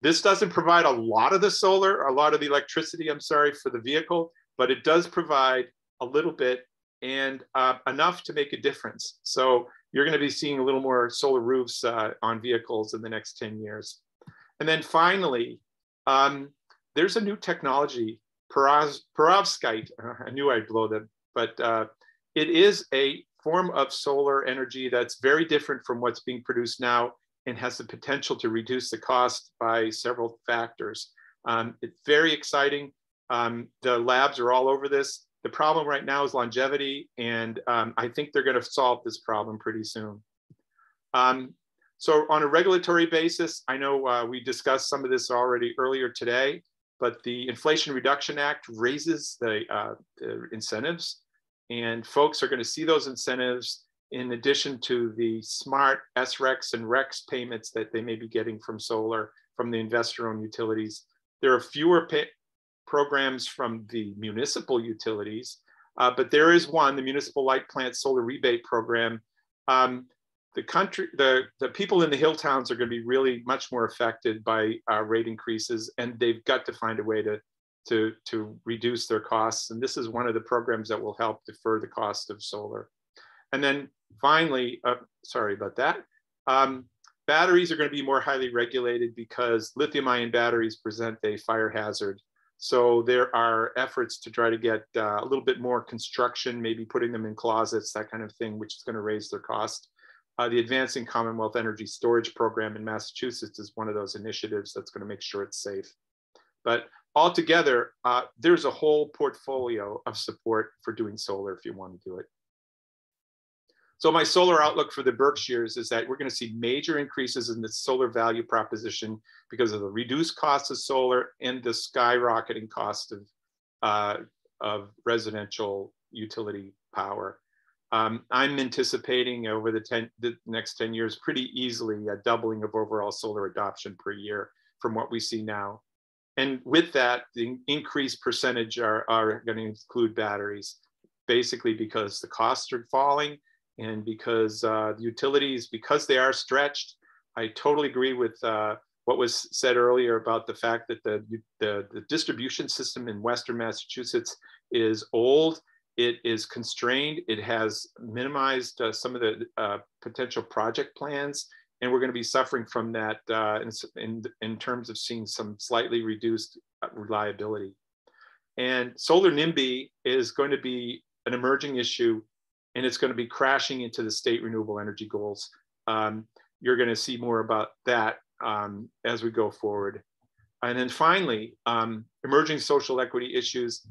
This doesn't provide a lot of the solar, a lot of the electricity, I'm sorry, for the vehicle, but it does provide a little bit and enough to make a difference. So you're gonna be seeing a little more solar roofs on vehicles in the next 10 years. And then finally, there's a new technology, perovskite. I knew I'd blow them, but it is a form of solar energy that's very different from what's being produced now and has the potential to reduce the cost by several factors. It's very exciting. The labs are all over this. The problem right now is longevity, and I think they're going to solve this problem pretty soon. So on a regulatory basis, I know we discussed some of this already earlier today, but the Inflation Reduction Act raises the incentives, and folks are going to see those incentives in addition to the SMART, SREX, and REX payments that they may be getting from solar, from the investor-owned utilities. There are fewer programs from the municipal utilities, but there is one, the Municipal Light Plant Solar Rebate Program. The people in the hill towns are going to be really much more affected by rate increases, and they've got to find a way to reduce their costs. And this is one of the programs that will help defer the cost of solar. And then finally, sorry about that, batteries are going to be more highly regulated because lithium-ion batteries present a fire hazard. So there are efforts to try to get a little bit more construction, maybe putting them in closets, that kind of thing, which is going to raise their cost. The Advancing Commonwealth Energy Storage Program in Massachusetts is one of those initiatives that's going to make sure it's safe. But altogether, there's a whole portfolio of support for doing solar if you want to do it. So my solar outlook for the Berkshires is that we're going to see major increases in the solar value proposition because of the reduced cost of solar and the skyrocketing cost of residential utility power. I'm anticipating over the next 10 years pretty easily a doubling of overall solar adoption per year from what we see now. And with that, the increased percentage are going to include batteries, basically because the costs are falling. And because the utilities, because they are stretched, I totally agree with what was said earlier about the fact that the distribution system in Western Massachusetts is old, it is constrained, it has minimized some of the potential project plans, and we're gonna be suffering from that in terms of seeing some slightly reduced reliability. And solar NIMBY is going to be an emerging issue, and it's going to be crashing into the state renewable energy goals. You're going to see more about that as we go forward. And then finally, emerging social equity issues.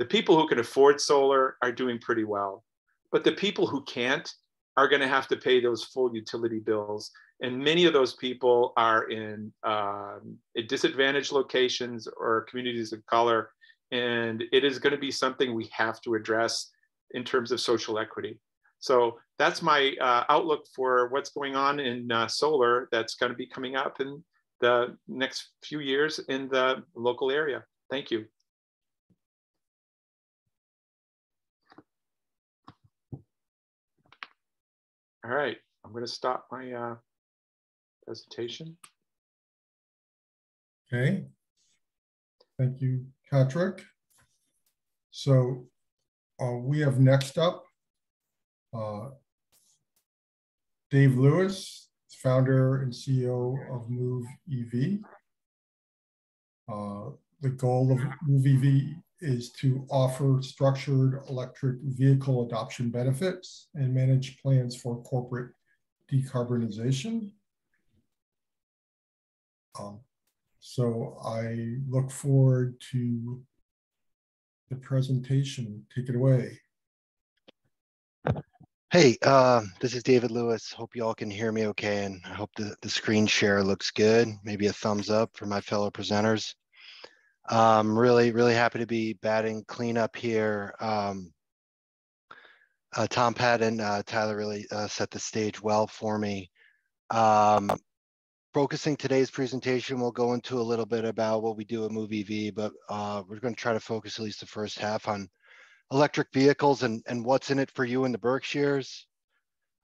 The people who can afford solar are doing pretty well, but the people who can't are going to have to pay those full utility bills. And many of those people are in disadvantaged locations or communities of color. And it is going to be something we have to address in terms of social equity. So that's my outlook for what's going on in solar that's gonna be coming up in the next few years in the local area. Thank you. All right, I'm gonna stop my presentation. Okay, thank you, Patrick. So, we have next up Dave Lewis founder and CEO of MoveEV. The goal of MoveEV is to offer structured electric vehicle adoption benefits and manage plans for corporate decarbonization. So I look forward to the presentation. Take it away. Hey, this is David Lewis. Hope you all can hear me okay, and I hope the screen share looks good. Maybe a thumbs up for my fellow presenters. I'm really happy to be batting cleanup here. Tom, Pat, and Tyler really set the stage well for me. Focusing today's presentation, we'll go into a little bit about what we do at MoveEV, but we're going to try to focus at least the first half on electric vehicles and what's in it for you in the Berkshires.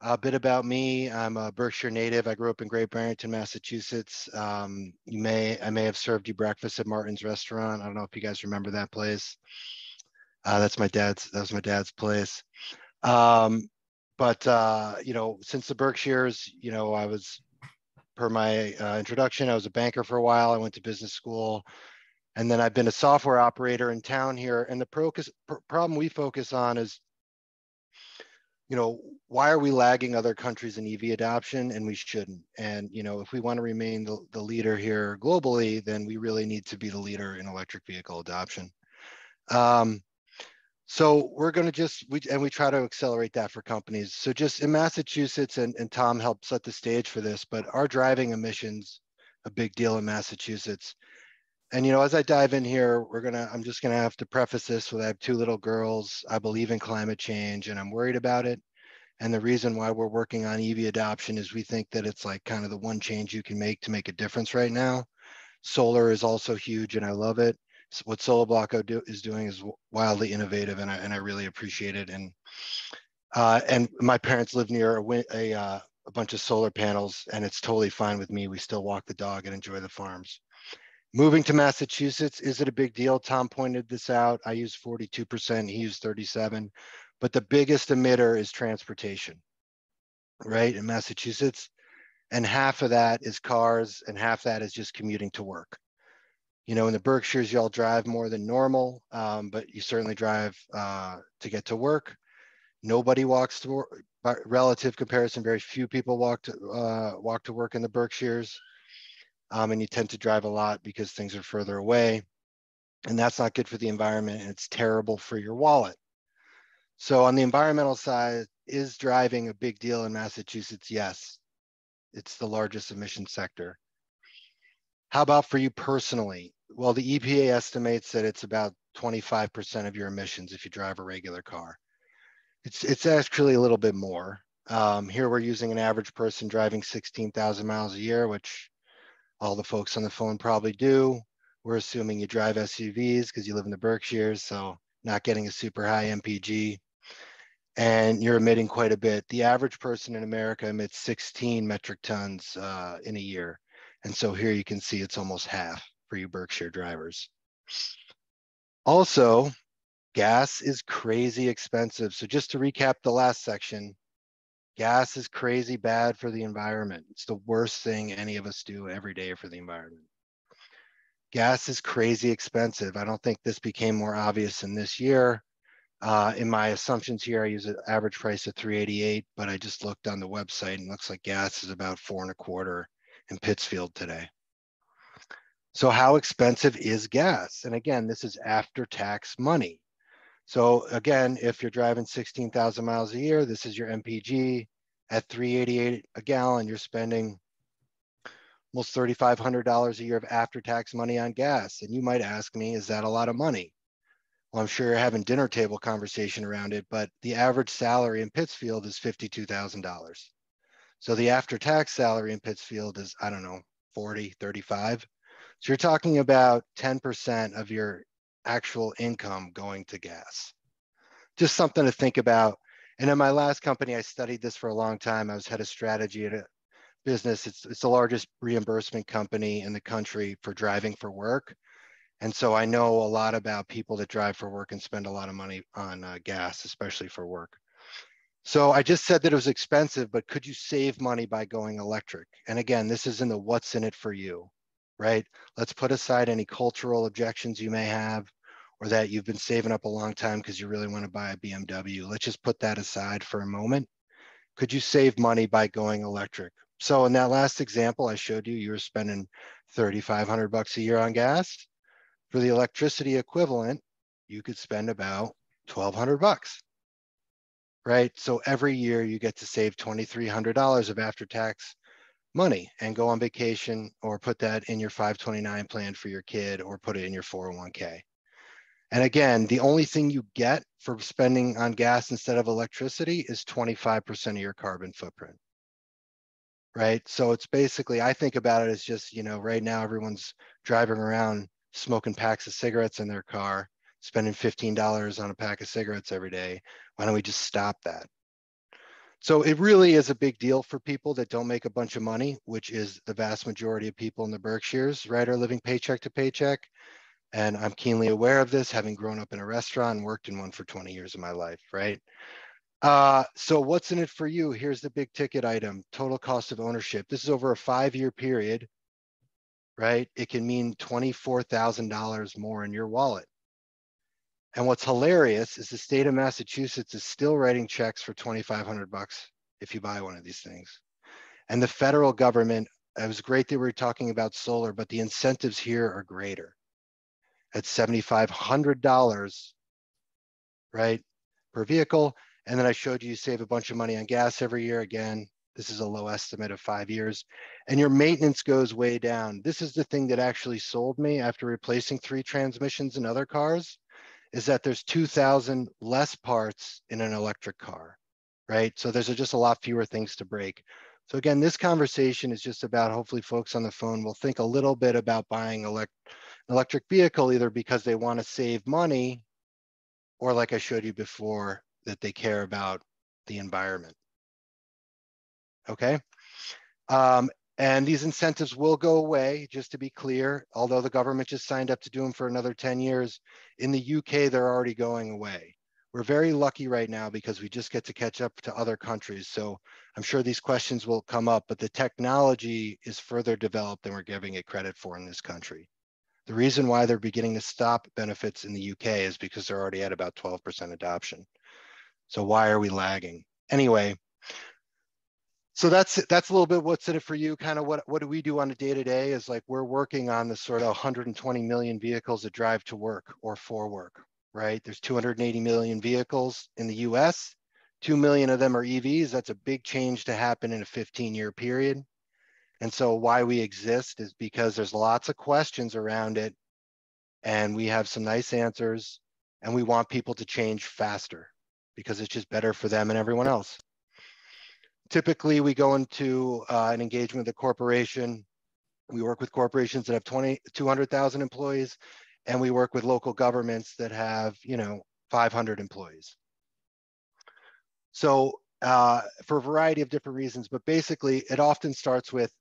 A bit about me, I'm a Berkshire native. I grew up in Great Barrington, Massachusetts. I may have served you breakfast at Martin's Restaurant. I don't know if you guys remember that place. That was my dad's place. You know, since the Berkshires, you know, I was, per my introduction, I was a banker for a while. I went to business school, and then I've been a software operator in town here. And the problem we focus on is, you know, why are we lagging other countries in EV adoption? And we shouldn't. And, you know, if we want to remain the leader here globally, then we really need to be the leader in electric vehicle adoption. So we're going to we try to accelerate that for companies. So just in Massachusetts, and Tom helped set the stage for this, but our driving emissions, a big deal in Massachusetts. And, you know, as I dive in here, I'm just going to have to preface this with I have two little girls. I believe in climate change and I'm worried about it. And the reason why we're working on EV adoption is we think that it's like kind of the one change you can make to make a difference right now. Solar is also huge and I love it. So what SolarBlock is doing is wildly innovative, and I really appreciate it. And my parents live near a bunch of solar panels, and it's totally fine with me. We still walk the dog and enjoy the farms. Moving to Massachusetts, is it a big deal? Tom pointed this out. I use 42%, he used 37%, but the biggest emitter is transportation, right, in Massachusetts. And half of that is cars, and half that is just commuting to work. You know, in the Berkshires, y'all drive more than normal, but you certainly drive to get to work. Nobody walks to work. By relative comparison, very few people walk to work in the Berkshires. And you tend to drive a lot because things are further away. And that's not good for the environment, and it's terrible for your wallet. So on the environmental side, is driving a big deal in Massachusetts? Yes, it's the largest emission sector. How about for you personally? Well, the EPA estimates that it's about 25% of your emissions if you drive a regular car. It's actually a little bit more. Here we're using an average person driving 16,000 miles a year, which all the folks on the phone probably do. We're assuming you drive SUVs because you live in the Berkshires, so not getting a super high MPG. And you're emitting quite a bit. The average person in America emits 16 metric tons in a year. And so here you can see it's almost half for you Berkshire drivers. Also, gas is crazy expensive. So just to recap the last section, gas is crazy bad for the environment. It's the worst thing any of us do every day for the environment. Gas is crazy expensive. I don't think this became more obvious in this year. In my assumptions here, I use an average price of $3.88, but I just looked on the website and it looks like gas is about $4.25. in Pittsfield today. So how expensive is gas? And again, this is after tax money. So again, if you're driving 16,000 miles a year, this is your MPG. At $3.88 a gallon, you're spending almost $3,500 a year of after tax money on gas. And you might ask me, is that a lot of money? Well, I'm sure you're having dinner table conversation around it, but the average salary in Pittsfield is $52,000. So the after-tax salary in Pittsfield is, I don't know, 40, 35. So you're talking about 10% of your actual income going to gas. Just something to think about. And in my last company, I studied this for a long time. I was head of strategy at a business. It's the largest reimbursement company in the country for driving for work. And so I know a lot about people that drive for work and spend a lot of money on gas, especially for work. So I just said that it was expensive, but could you save money by going electric? And again, this is in the what's in it for you, right? Let's put aside any cultural objections you may have, or that you've been saving up a long time because you really want to buy a BMW. Let's just put that aside for a moment. Could you save money by going electric? So in that last example I showed you, you were spending $3,500 a year on gas. For the electricity equivalent, you could spend about $1,200, right? So every year you get to save $2,300 of after-tax money and go on vacation, or put that in your 529 plan for your kid, or put it in your 401k. And again, the only thing you get for spending on gas instead of electricity is 25% of your carbon footprint, right? So it's basically, I think about it as just, you know, right now everyone's driving around smoking packs of cigarettes in their car, spending $15 on a pack of cigarettes every day. Why don't we just stop that? So it really is a big deal for people that don't make a bunch of money, which is the vast majority of people in the Berkshires, right, are living paycheck to paycheck. And I'm keenly aware of this, having grown up in a restaurant and worked in one for 20 years of my life, right? So what's in it for you? Here's the big ticket item, total cost of ownership. This is over a 5-year period, right? It can mean $24,000 more in your wallet. And what's hilarious is the state of Massachusetts is still writing checks for $2,500 if you buy one of these things. And the federal government, it was great that we were talking about solar, but the incentives here are greater. At $7,500, right, per vehicle. And then I showed you, you save a bunch of money on gas every year. Again, this is a low estimate of 5 years. And your maintenance goes way down. This is the thing that actually sold me after replacing 3 transmissions in other cars, is that there's 2,000 less parts in an electric car, right? So there's just a lot fewer things to break. So again, this conversation is just about, hopefully folks on the phone will think a little bit about buying electric vehicle, either because they want to save money, or like I showed you before, that they care about the environment. Okay, and these incentives will go away, just to be clear, although the government just signed up to do them for another 10 years. In the UK, they're already going away. We're very lucky right now because we just get to catch up to other countries. So I'm sure these questions will come up, but the technology is further developed than we're giving it credit for in this country. The reason why they're beginning to stop benefits in the UK is because they're already at about 12% adoption. So why are we lagging? Anyway, so that's a little bit what's in it for you. Kind of what do we do on a day-to-day is, like, we're working on the sort of 120 million vehicles that drive to work or for work, right? There's 280 million vehicles in the US, 2 million of them are EVs. That's a big change to happen in a 15-year period. And so why we exist is because there's lots of questions around it, and we have some nice answers, and we want people to change faster because it's just better for them and everyone else. Typically, we go into an engagement with a corporation. We work with corporations that have 200,000 employees, and we work with local governments that have, you know, 500 employees. So for a variety of different reasons, but basically it often starts with,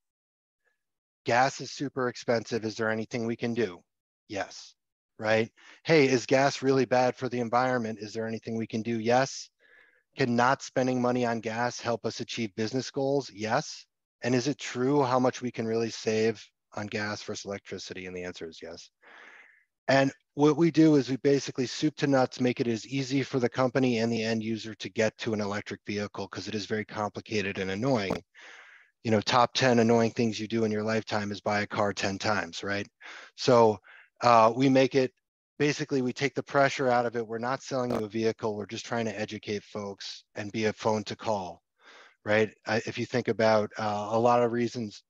gas is super expensive. Is there anything we can do? Yes, right? Hey, is gas really bad for the environment? Is there anything we can do? Yes. Can not spending money on gas help us achieve business goals? Yes. And is it true how much we can really save on gas versus electricity? And the answer is yes. And what we do is we basically, soup to nuts, make it as easy for the company and the end user to get to an electric vehicle, because it is very complicated and annoying. You know, top 10 annoying things you do in your lifetime is buy a car 10 times, right? So we make it, basically we take the pressure out of it. We're not selling you a vehicle. We're just trying to educate folks and be a phone to call, right? If you think about a lot of reasons,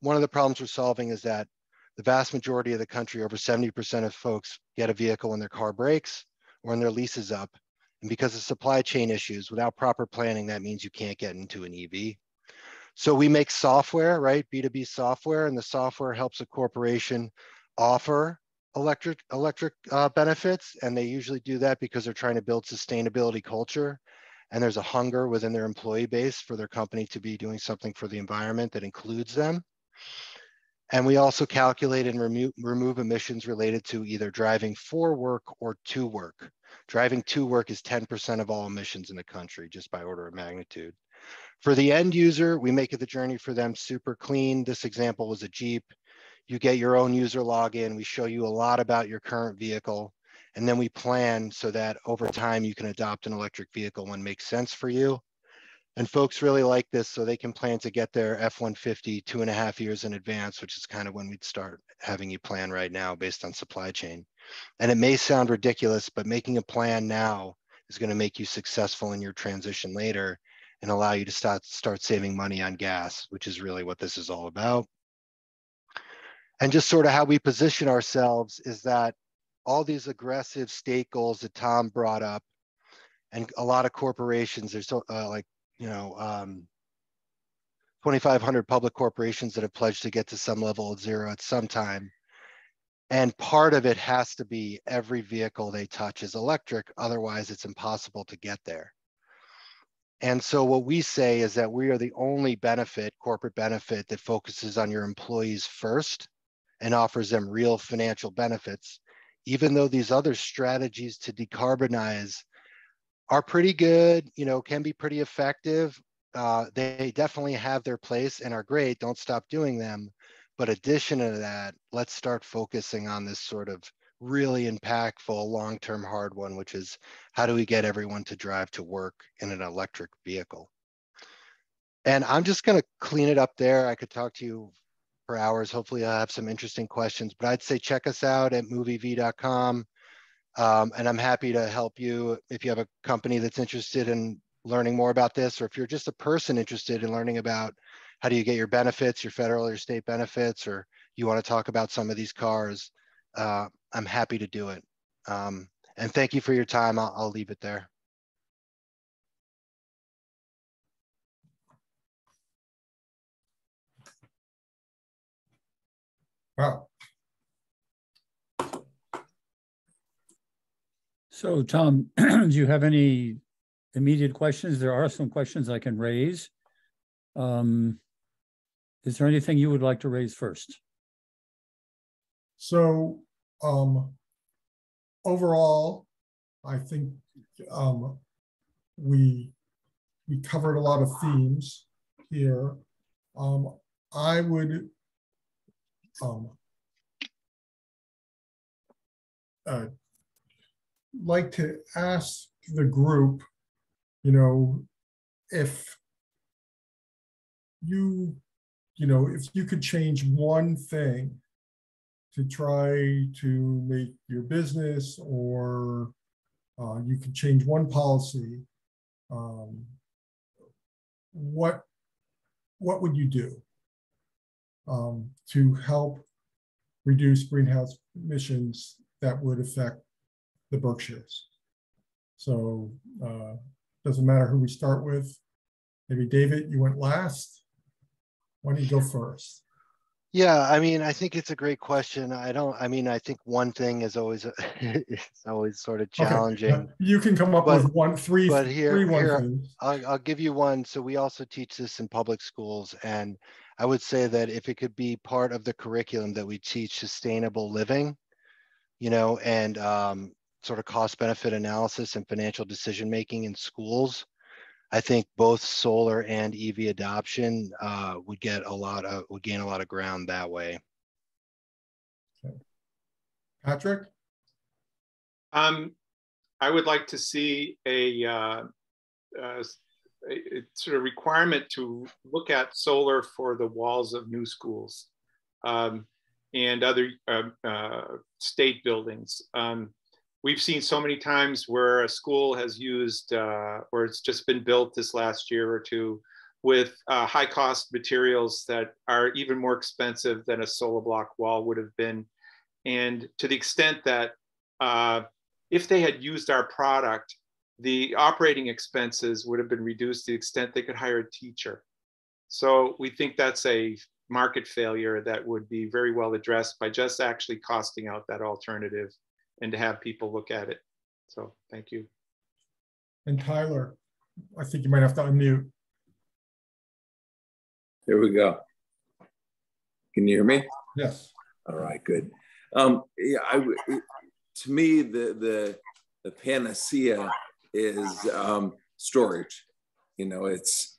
one of the problems we're solving is that the vast majority of the country, over 70% of folks, get a vehicle when their car breaks or when their lease is up. And because of supply chain issues, without proper planning, that means you can't get into an EV. So we make software, right? B2B software, and the software helps a corporation offer electric benefits. And they usually do that because they're trying to build sustainability culture. And there's a hunger within their employee base for their company to be doing something for the environment that includes them. And we also calculate and remove emissions related to either driving for work or to work. Driving to work is 10% of all emissions in the country, just by order of magnitude. For the end user, we make it the journey for them super clean. This example was a Jeep. You get your own user login. We show you a lot about your current vehicle. And then we plan so that over time you can adopt an electric vehicle when it makes sense for you. And folks really like this, so they can plan to get their F-150 2.5 years in advance, which is kind of when we'd start having you plan right now based on supply chain. And it may sound ridiculous, but making a plan now is going to make you successful in your transition later and allow you to start saving money on gas, which is really what this is all about. And just sort of how we position ourselves is that all these aggressive state goals that Tom brought up, and a lot of corporations, there's like 2,500 public corporations that have pledged to get to some level of zero at some time. And part of it has to be every vehicle they touch is electric, otherwise it's impossible to get there. And so what we say is that we are the only benefit, corporate benefit, that focuses on your employees first and offers them real financial benefits, even though these other strategies to decarbonize are pretty good, you know, can be pretty effective. They definitely have their place and are great. Don't stop doing them. But addition to that, let's start focusing on this sort of really impactful long-term hard one, which is how do we get everyone to drive to work in an electric vehicle? And I'm just going to clean it up there. I could talk to you for hours. Hopefully I'll have some interesting questions, but I'd say check us out at moveev.com. And I'm happy to help you if you have a company that's interested in learning more about this, or if you're just a person interested in learning about how do you get your benefits, your federal or your state benefits, or you want to talk about some of these cars, I'm happy to do it. And thank you for your time. I'll leave it there. Wow. So Tom, do you have any immediate questions? There are some questions I can raise. Is there anything you would like to raise first? So overall, I think we covered a lot of themes here. I would like to ask the group, you know, if you could change one thing to try to make your business, or you could change one policy, what would you do to help reduce greenhouse emissions that would affect the Berkshires? So doesn't matter who we start with. Maybe David, you went last. Why don't you go first? Yeah, I mean, I think it's a great question. I think one thing is always it's always sort of challenging. Okay. You can come up with three things. I'll give you one. So we also teach this in public schools, and I would say that if it could be part of the curriculum that we teach sustainable living, you know, and sort of cost-benefit analysis and financial decision-making in schools, I think both solar and EV adoption would gain a lot of ground that way. Okay. Patrick? I would like to see a sort of requirement to look at solar for the walls of new schools and other state buildings. We've seen so many times where a school has used, or it's just been built this last year or two, with high cost materials that are even more expensive than a solar block wall would have been. And to the extent that if they had used our product, the operating expenses would have been reduced to the extent they could hire a teacher. So we think that's a market failure that would be very well addressed by just actually costing out that alternative and to have people look at it. So thank you. And Tyler, I think you might have to unmute. There we go. Can you hear me? Yes. All right, good. Yeah, to me, the panacea is storage. You know, it's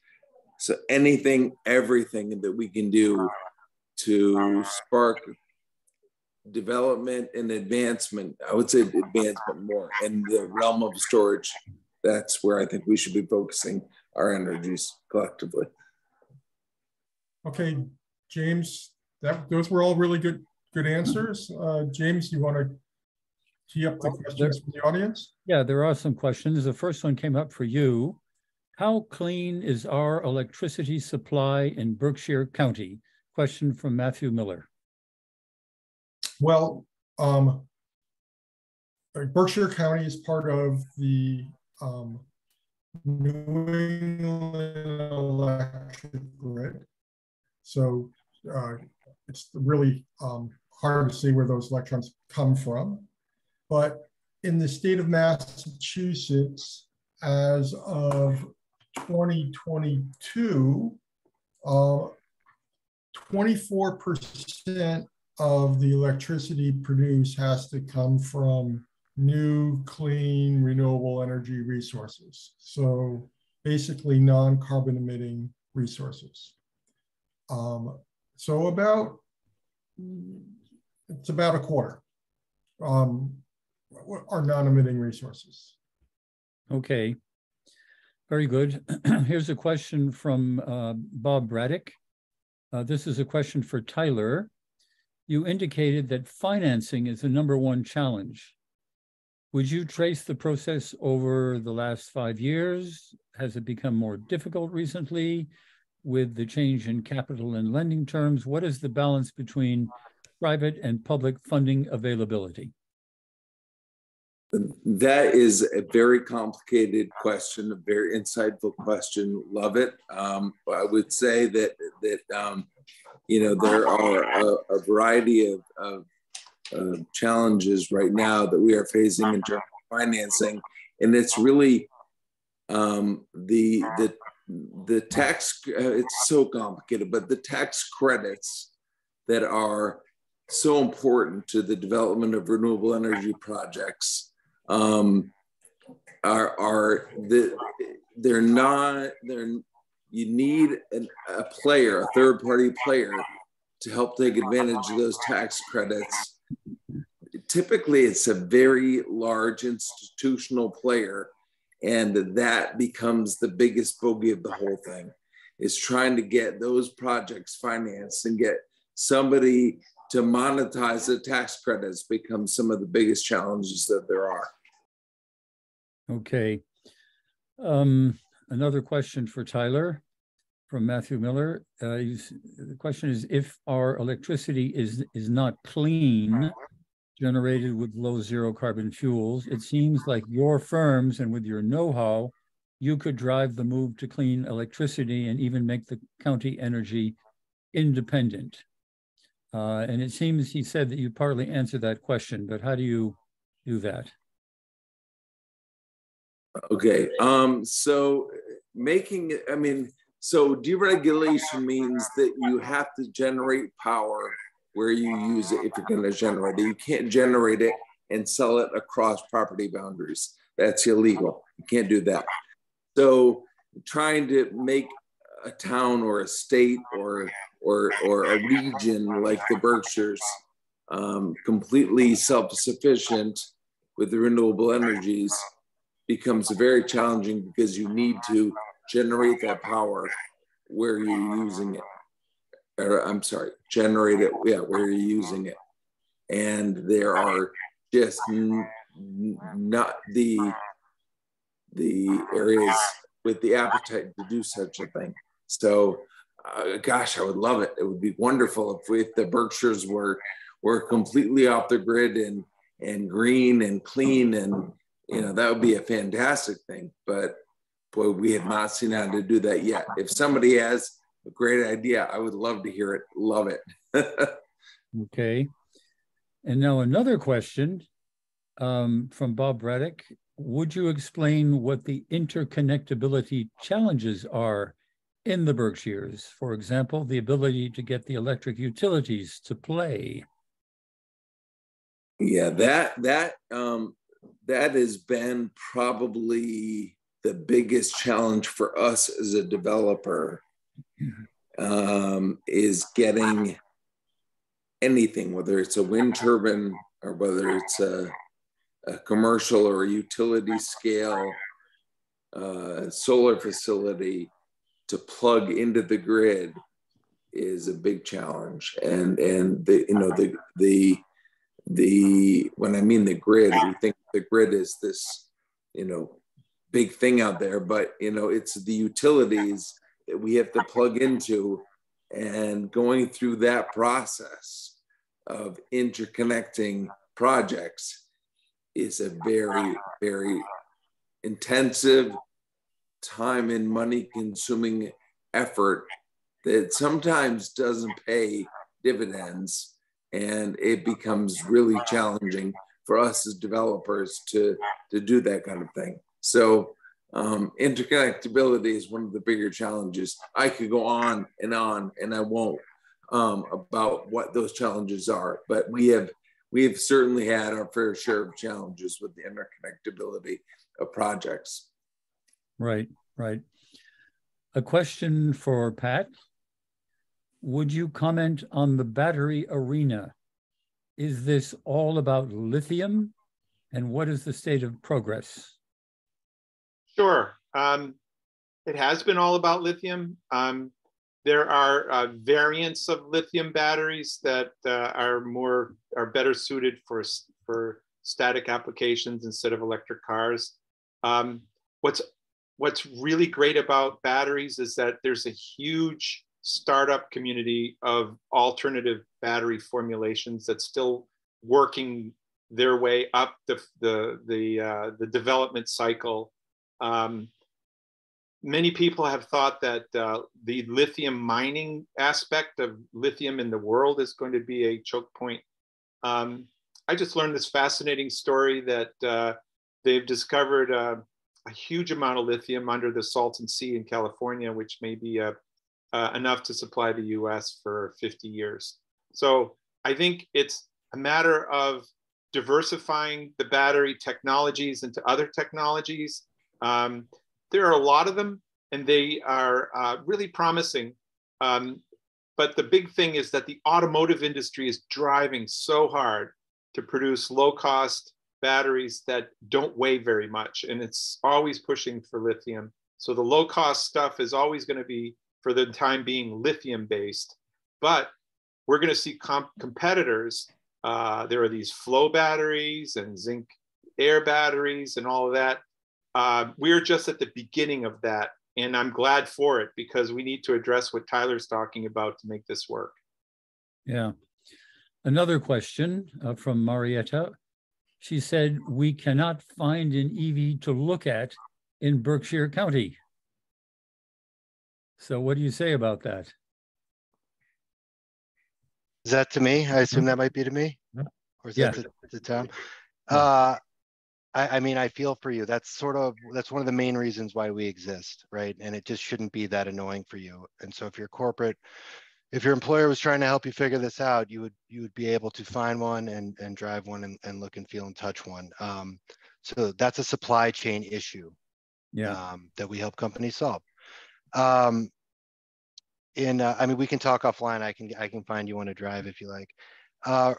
so anything, everything that we can do to spark development and advancement. I would say advancement more in the realm of storage. That's where I think we should be focusing our energies collectively. Okay, James, those were all really good answers. James, you want to tee up the questions from the audience? Yeah, there are some questions. The first one came up for you. How clean is our electricity supply in Berkshire County? Question from Matthew Miller. Well, Berkshire County is part of the New England electric grid. So it's really hard to see where those electrons come from. But in the state of Massachusetts, as of 2022, 24% of the electricity produced has to come from new, clean, renewable energy resources. So basically non-carbon emitting resources. So it's about a quarter are non-emitting resources. Okay, very good. Here's a question from Bob Braddock. This is a question for Tyler. You indicated that financing is the #1 challenge. Would you trace the process over the last 5 years? Has it become more difficult recently with the change in capital and lending terms? What is the balance between private and public funding availability? That is a very complicated question, a very insightful question. Love it. I would say that you know, there are a variety of challenges right now that we are facing in terms of financing, and it's really the tax. It's so complicated, but the tax credits that are so important to the development of renewable energy projects you need a player, a third-party player, to help take advantage of those tax credits. Typically, it's a very large institutional player, and that becomes the biggest bogey of the whole thing, is trying to get those projects financed and get somebody to monetize the tax credits becomes some of the biggest challenges that there are. Okay. Another question for Tyler from Matthew Miller. The question is, if our electricity is not clean, generated with low zero carbon fuels, it seems like your firms and with your know-how, you could drive the move to clean electricity and even make the county energy independent. And it seems he said that you partly answered that question, but how do you do that? Okay, so deregulation means that you have to generate power where you use it if you're going to generate it. You can't generate it and sell it across property boundaries. That's illegal. You can't do that. So trying to make a town or a state or a region like the Berkshires completely self-sufficient with the renewable energies becomes very challenging because you need to generate that power where you're using it. Or, I'm sorry, generate it, yeah, where you're using it. And there are just not the areas with the appetite to do such a thing. So, gosh, I would love it. It would be wonderful if the Berkshires were completely off the grid and green and clean, and you know, that would be a fantastic thing. But boy, we have not seen how to do that yet. If somebody has a great idea, I would love to hear it. Love it. Okay. And now another question from Bob Braddock. Would you explain what the interconnectability challenges are in the Berkshires. For example, the ability to get the electric utilities to play. Yeah, that has been probably the biggest challenge for us as a developer, is getting anything, whether it's a wind turbine or whether it's a commercial or a utility scale solar facility to plug into the grid, is a big challenge. And when I mean the grid, we think the grid is this, big thing out there, but it's the utilities that we have to plug into, and going through that process of interconnecting projects is a very, very intensive, time and money consuming effort that sometimes doesn't pay dividends. And it becomes really challenging for us as developers to do that kind of thing. So interconnectability is one of the bigger challenges. I could go on, and I won't, about what those challenges are, but we have certainly had our fair share of challenges with the interconnectability of projects. Right, right. A question for Pat. Would you comment on the battery arena? Is this all about lithium? And what is the state of progress? Sure. It has been all about lithium. There are variants of lithium batteries that are better suited for static applications instead of electric cars. What's really great about batteries is that there's a huge startup community of alternative battery formulations that's still working their way up the development cycle. Many people have thought that the lithium mining aspect of lithium in the world is going to be a choke point. I just learned this fascinating story that they've discovered a huge amount of lithium under the Salton Sea in California, which may be enough to supply the US for 50 years. So I think it's a matter of diversifying the battery technologies into other technologies. There are a lot of them, and they are really promising. But the big thing is that the automotive industry is driving so hard to produce low-cost batteries that don't weigh very much, and it's always pushing for lithium. So the low-cost stuff is always going to be, for the time being, lithium-based. But we're going to see competitors. There are these flow batteries and zinc air batteries and all of that. We're just at the beginning of that, and I'm glad for it, because we need to address what Tyler's talking about to make this work. Yeah. Another question from Marietta. She said, we cannot find an EV to look at in Berkshire County. So what do you say about that? Is that to me? I assume that might be to me, or is that to Tom? I mean, I feel for you. That's one of the main reasons why we exist, right? And it just shouldn't be that annoying for you. And so if you're corporate, if your employer was trying to help you figure this out, you would be able to find one and drive one and look and feel and touch one. So that's a supply chain issue that we help companies solve. I mean, we can talk offline. I can find you one to drive if you like.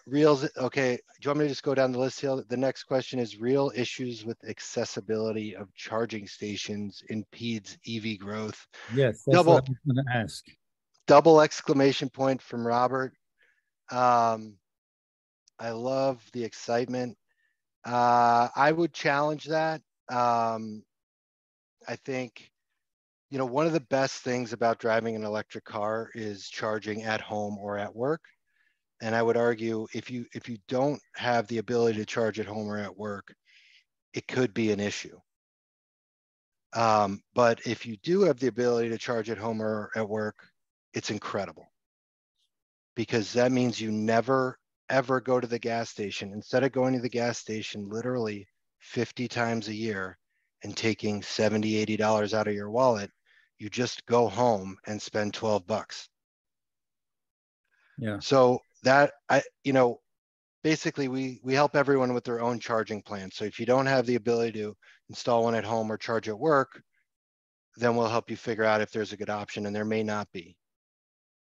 Real, okay. Do you want me to just go down the list here? The next question is real issues with accessibility of charging stations impedes EV growth. Yes, that's what I was going to ask. Double exclamation point from Robert. I love the excitement. I would challenge that. I think, one of the best things about driving an electric car is charging at home or at work. And I would argue if you don't have the ability to charge at home or at work, it could be an issue. But if you do have the ability to charge at home or at work, it's incredible, because that means you never, ever go to the gas station. Instead of going to the gas station literally 50 times a year and taking $70, $80 out of your wallet, you just go home and spend $12. Yeah. So that, basically we help everyone with their own charging plan. So if you don't have the ability to install one at home or charge at work, then we'll help you figure out if there's a good option, and there may not be.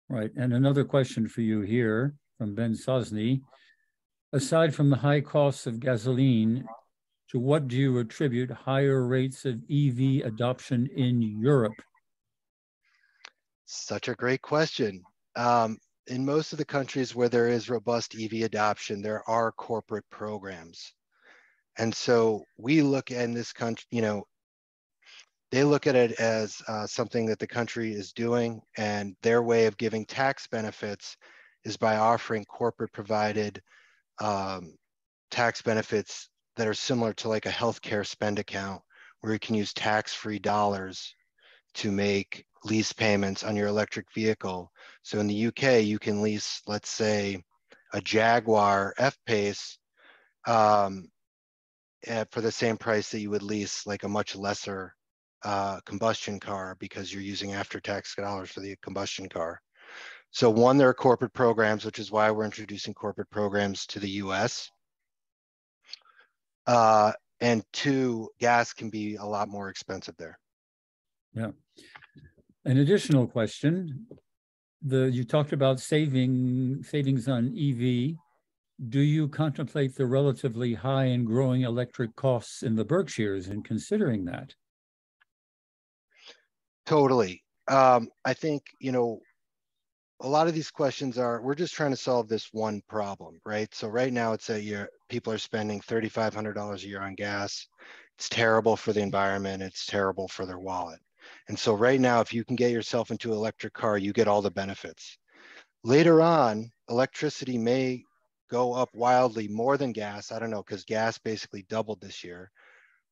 Right. And another question for you here from Ben Sosny. Aside from the high costs of gasoline, to what do you attribute higher rates of EV adoption in Europe? Such a great question. In most of the countries where there is robust EV adoption, there are corporate programs. And so we look in this country, they look at it as something that the country is doing, and their way of giving tax benefits is by offering corporate provided tax benefits that are similar to like a healthcare spend account, where you can use tax-free dollars to make lease payments on your electric vehicle. So in the UK, you can lease, let's say, a Jaguar F-Pace for the same price that you would lease like a much lesser combustion car, because you're using after-tax dollars for the combustion car. So one, there are corporate programs, which is why we're introducing corporate programs to the US. And two, gas can be a lot more expensive there. Yeah. An additional question, you talked about savings on EV. Do you contemplate the relatively high and growing electric costs in the Berkshires in considering that? Totally. I think, a lot of these questions are, we're just trying to solve this one problem, right? So right now it's people are spending $3,500 a year on gas. It's terrible for the environment. It's terrible for their wallet. And so right now, if you can get yourself into an electric car, you get all the benefits. Later on, electricity may go up wildly more than gas. I don't know, because gas basically doubled this year,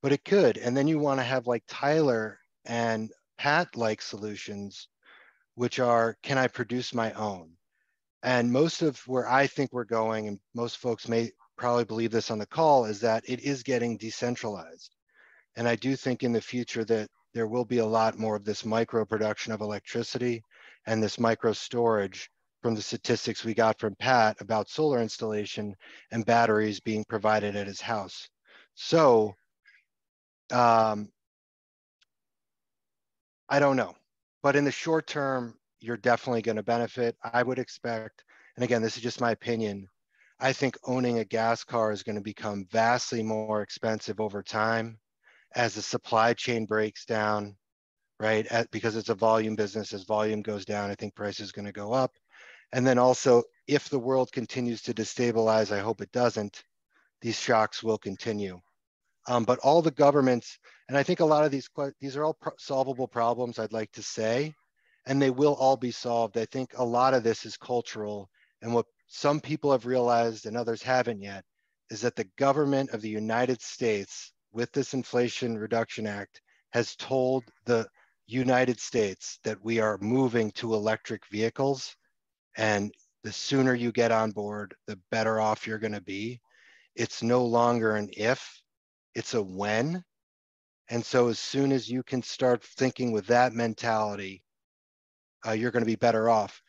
but it could. And then you want to have like Tyler and Pat-like solutions, which are, can I produce my own? And most of where I think we're going, and most folks may probably believe this on the call, is that it is getting decentralized. And I do think in the future that there will be a lot more of this micro production of electricity and this micro storage, from the statistics we got from Pat about solar installation and batteries being provided at his house. So I don't know. But in the short term, you're definitely going to benefit. I would expect, and again, this is just my opinion, I think owning a gas car is going to become vastly more expensive over time as the supply chain breaks down, right? Because it's a volume business. As volume goes down, I think price is going to go up. And then also, if the world continues to destabilize, I hope it doesn't, these shocks will continue. But all the governments, and I think a lot of these are all solvable problems, I'd like to say, and they will all be solved. I think a lot of this is cultural, and what some people have realized and others haven't yet is that the government of the United States, with this Inflation Reduction Act, has told the United States that we are moving to electric vehicles, and the sooner you get on board, the better off you're going to be. It's no longer an if. It's a when. And so as soon as you can start thinking with that mentality, you're going to be better off.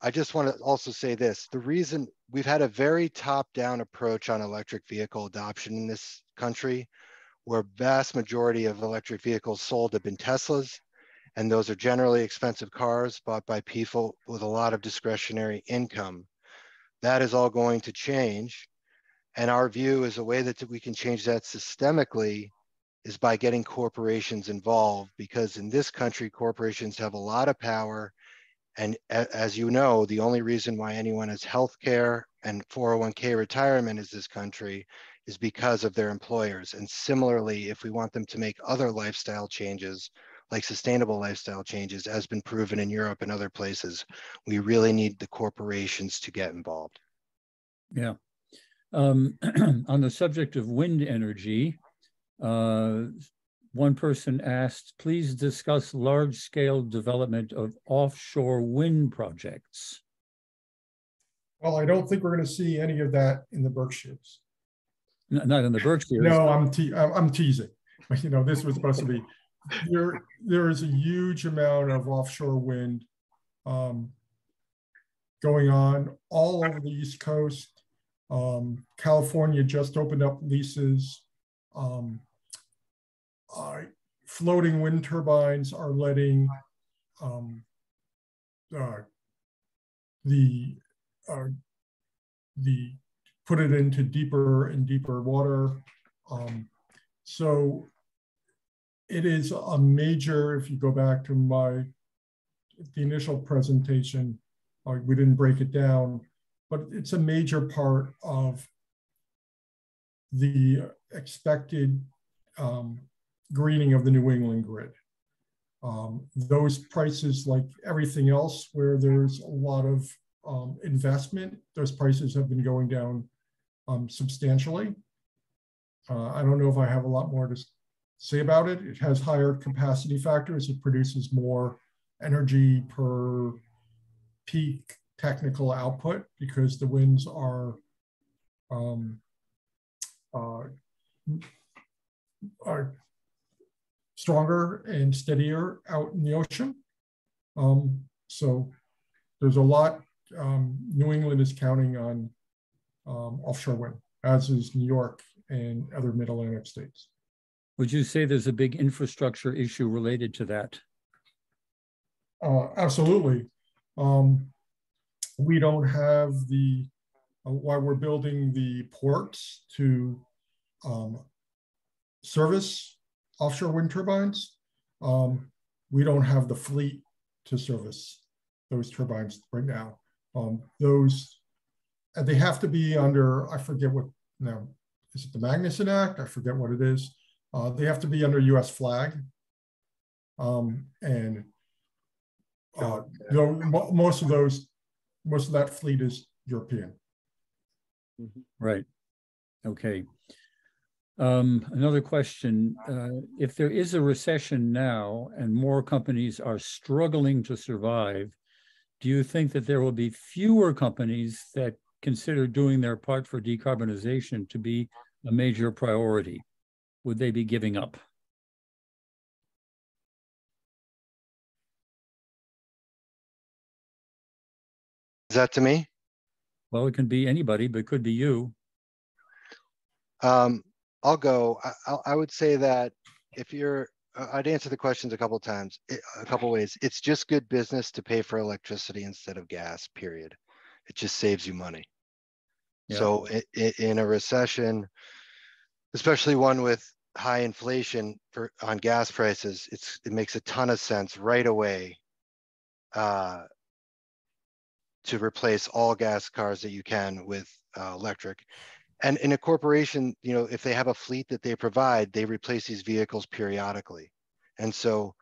I just want to also say this. The reason we've had a very top-down approach on electric vehicle adoption in this country, where vast majority of electric vehicles sold have been Teslas, and those are generally expensive cars bought by people with a lot of discretionary income. That is all going to change. And our view is a way that we can change that systemically is by getting corporations involved, because in this country, corporations have a lot of power. And as you know, the only reason why anyone has healthcare and 401k retirement in this country is because of their employers. And similarly, if we want them to make other lifestyle changes, like sustainable lifestyle changes, as been proven in Europe and other places, we really need the corporations to get involved. Yeah. On the subject of wind energy, one person asked, please discuss large-scale development of offshore wind projects. Well, I don't think we're going to see any of that in the Berkshires. Not in the Berkshires. No, I'm teasing. This was supposed to be There is a huge amount of offshore wind going on all over the East Coast. California just opened up leases. Floating wind turbines are letting put it into deeper and deeper water. So it is a major, if you go back to the initial presentation, we didn't break it down, but it's a major part of the expected greening of the New England grid. Those prices, like everything else where there's a lot of investment, those prices have been going down substantially. I don't know if I have a lot more to say about it. It has higher capacity factors. It produces more energy per peak technical output because the winds are stronger and steadier out in the ocean. So there's a lot. New England is counting on offshore wind, as is New York and other mid-Atlantic states. Would you say there's a big infrastructure issue related to that? Absolutely. We don't have the, while we're building the ports to service offshore wind turbines, we don't have the fleet to service those turbines right now. They have to be under, I forget what, now, is it the Magnuson Act? I forget what it is. They have to be under US flag. Most of that fleet is European. Right. Okay. Another question. If there is a recession now and more companies are struggling to survive, do you think that there will be fewer companies that consider doing their part for decarbonization to be a major priority? Would they be giving up? Is that to me? Well, it can be anybody, but it could be you. I'll go. I would say that if you're, I'd answer the questions a couple of times, a couple of ways. It's just good business to pay for electricity instead of gas, period. It just saves you money. Yeah. So in a recession, especially one with high inflation on gas prices, it makes a ton of sense right away to replace all gas cars that you can with electric. And in a corporation, you know, if they have a fleet that they provide, they replace these vehicles periodically. And so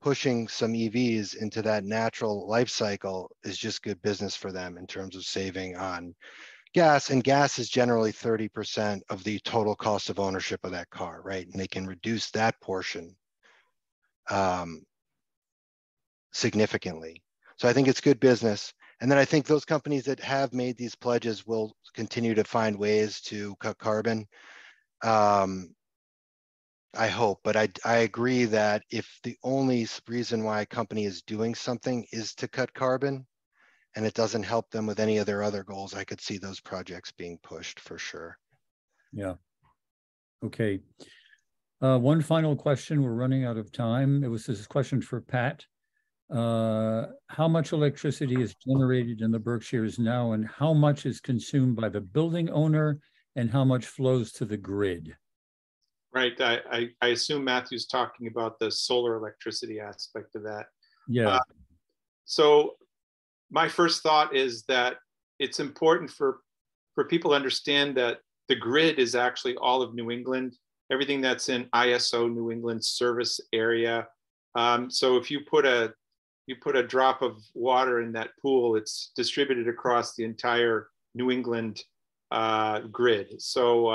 pushing some EVs into that natural life cycle is just good business for them in terms of saving on gas. And gas is generally 30% of the total cost of ownership of that car, right? And they can reduce that portion significantly. So I think it's good business. And then I think those companies that have made these pledges will continue to find ways to cut carbon. I hope, but I agree that if the only reason why a company is doing something is to cut carbon and it doesn't help them with any of their other goals, I could see those projects being pushed for sure. Yeah. Okay. One final question. We're running out of time. It was this question for Pat. How much electricity is generated in the Berkshires now, and how much is consumed by the building owner, and how much flows to the grid? Right. I assume Matthew's talking about the solar electricity aspect of that. Yeah. So my first thought is that it's important for people to understand that the grid is actually all of New England, everything that's in ISO New England service area. So if you put a drop of water in that pool, it's distributed across the entire New England grid. So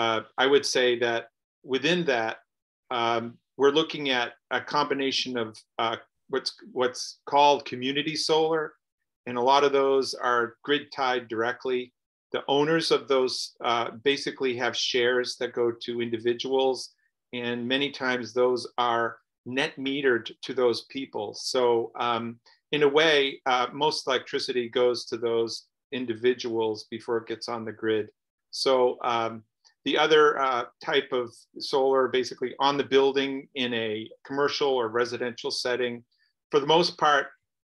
I would say that within that, we're looking at a combination of what's called community solar. And a lot of those are grid tied directly. The owners of those basically have shares that go to individuals. And many times those are net metered to those people. So in a way, most electricity goes to those individuals before it gets on the grid. So the other type of solar, basically on the building in a commercial or residential setting, for the most part,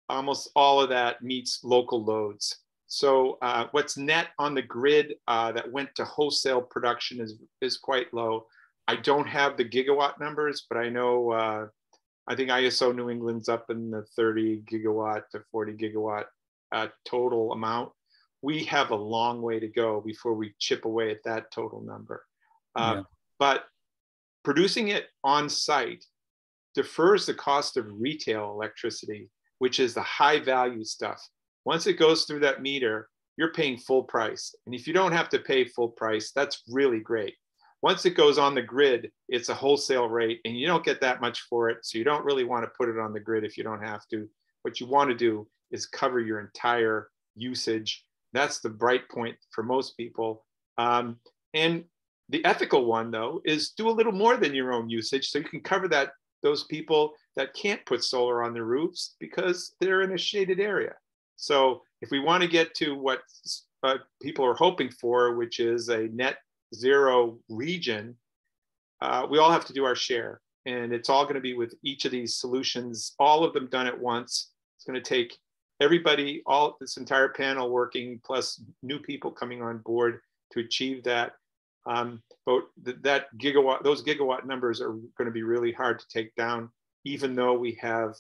almost all of that meets local loads. So what's net on the grid that went to wholesale production is quite low. I don't have the gigawatt numbers, but I know, I think ISO New England's up in the 30 gigawatt to 40 gigawatt total amount. We have a long way to go before we chip away at that total number. But producing it on site defers the cost of retail electricity, which is the high value stuff. Once it goes through that meter, you're paying full price. And if you don't have to pay full price, that's really great. Once it goes on the grid, it's a wholesale rate and you don't get that much for it. So you don't really want to put it on the grid if you don't have to. What you want to do is cover your entire usage. That's the bright point for most people. And the ethical one though, is do a little more than your own usage. So you can cover that, those people that can't put solar on their roofs because they're in a shaded area. So if we want to get to what people are hoping for, which is a net zero region, we all have to do our share. And it's all going to be with each of these solutions, all of them done at once. It's going to take everybody, all this entire panel working, plus new people coming on board to achieve that. But that gigawatt, those gigawatt numbers are going to be really hard to take down, even though we have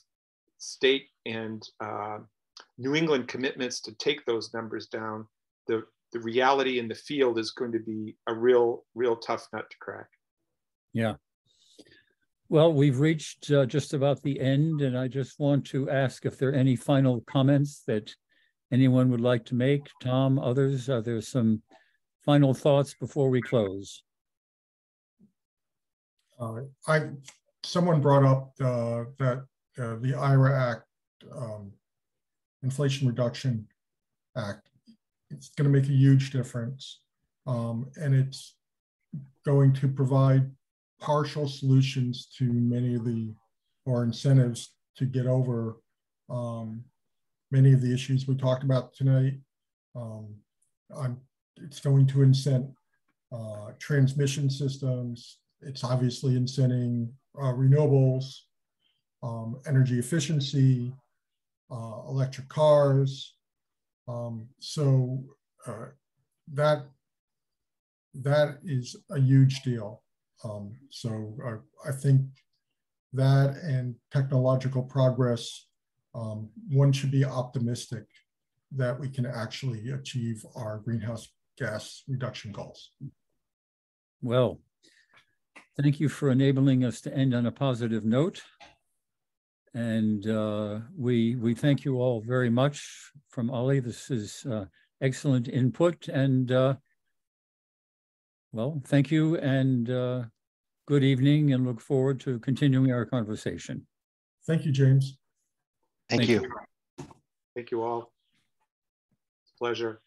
state and New England commitments to take those numbers down. The reality in the field is going to be a real tough nut to crack. Yeah. Well, we've reached just about the end, and I just want to ask if there are any final comments that anyone would like to make. Tom, others, are there some final thoughts before we close? Someone brought up that the IRA Act, Inflation Reduction Act, it's going to make a huge difference, and it's going to provide partial solutions to many of the, or incentives to get over many of the issues we talked about tonight. It's going to incent transmission systems. It's obviously incenting renewables, energy efficiency, electric cars. So that is a huge deal. So I think that and technological progress, one should be optimistic that we can actually achieve our greenhouse gas reduction goals. Well, thank you for enabling us to end on a positive note. And we thank you all very much from Ali. This is excellent input, and well, thank you, and good evening, and look forward to continuing our conversation. Thank you, James. Thank you. Thank you all. It's a pleasure.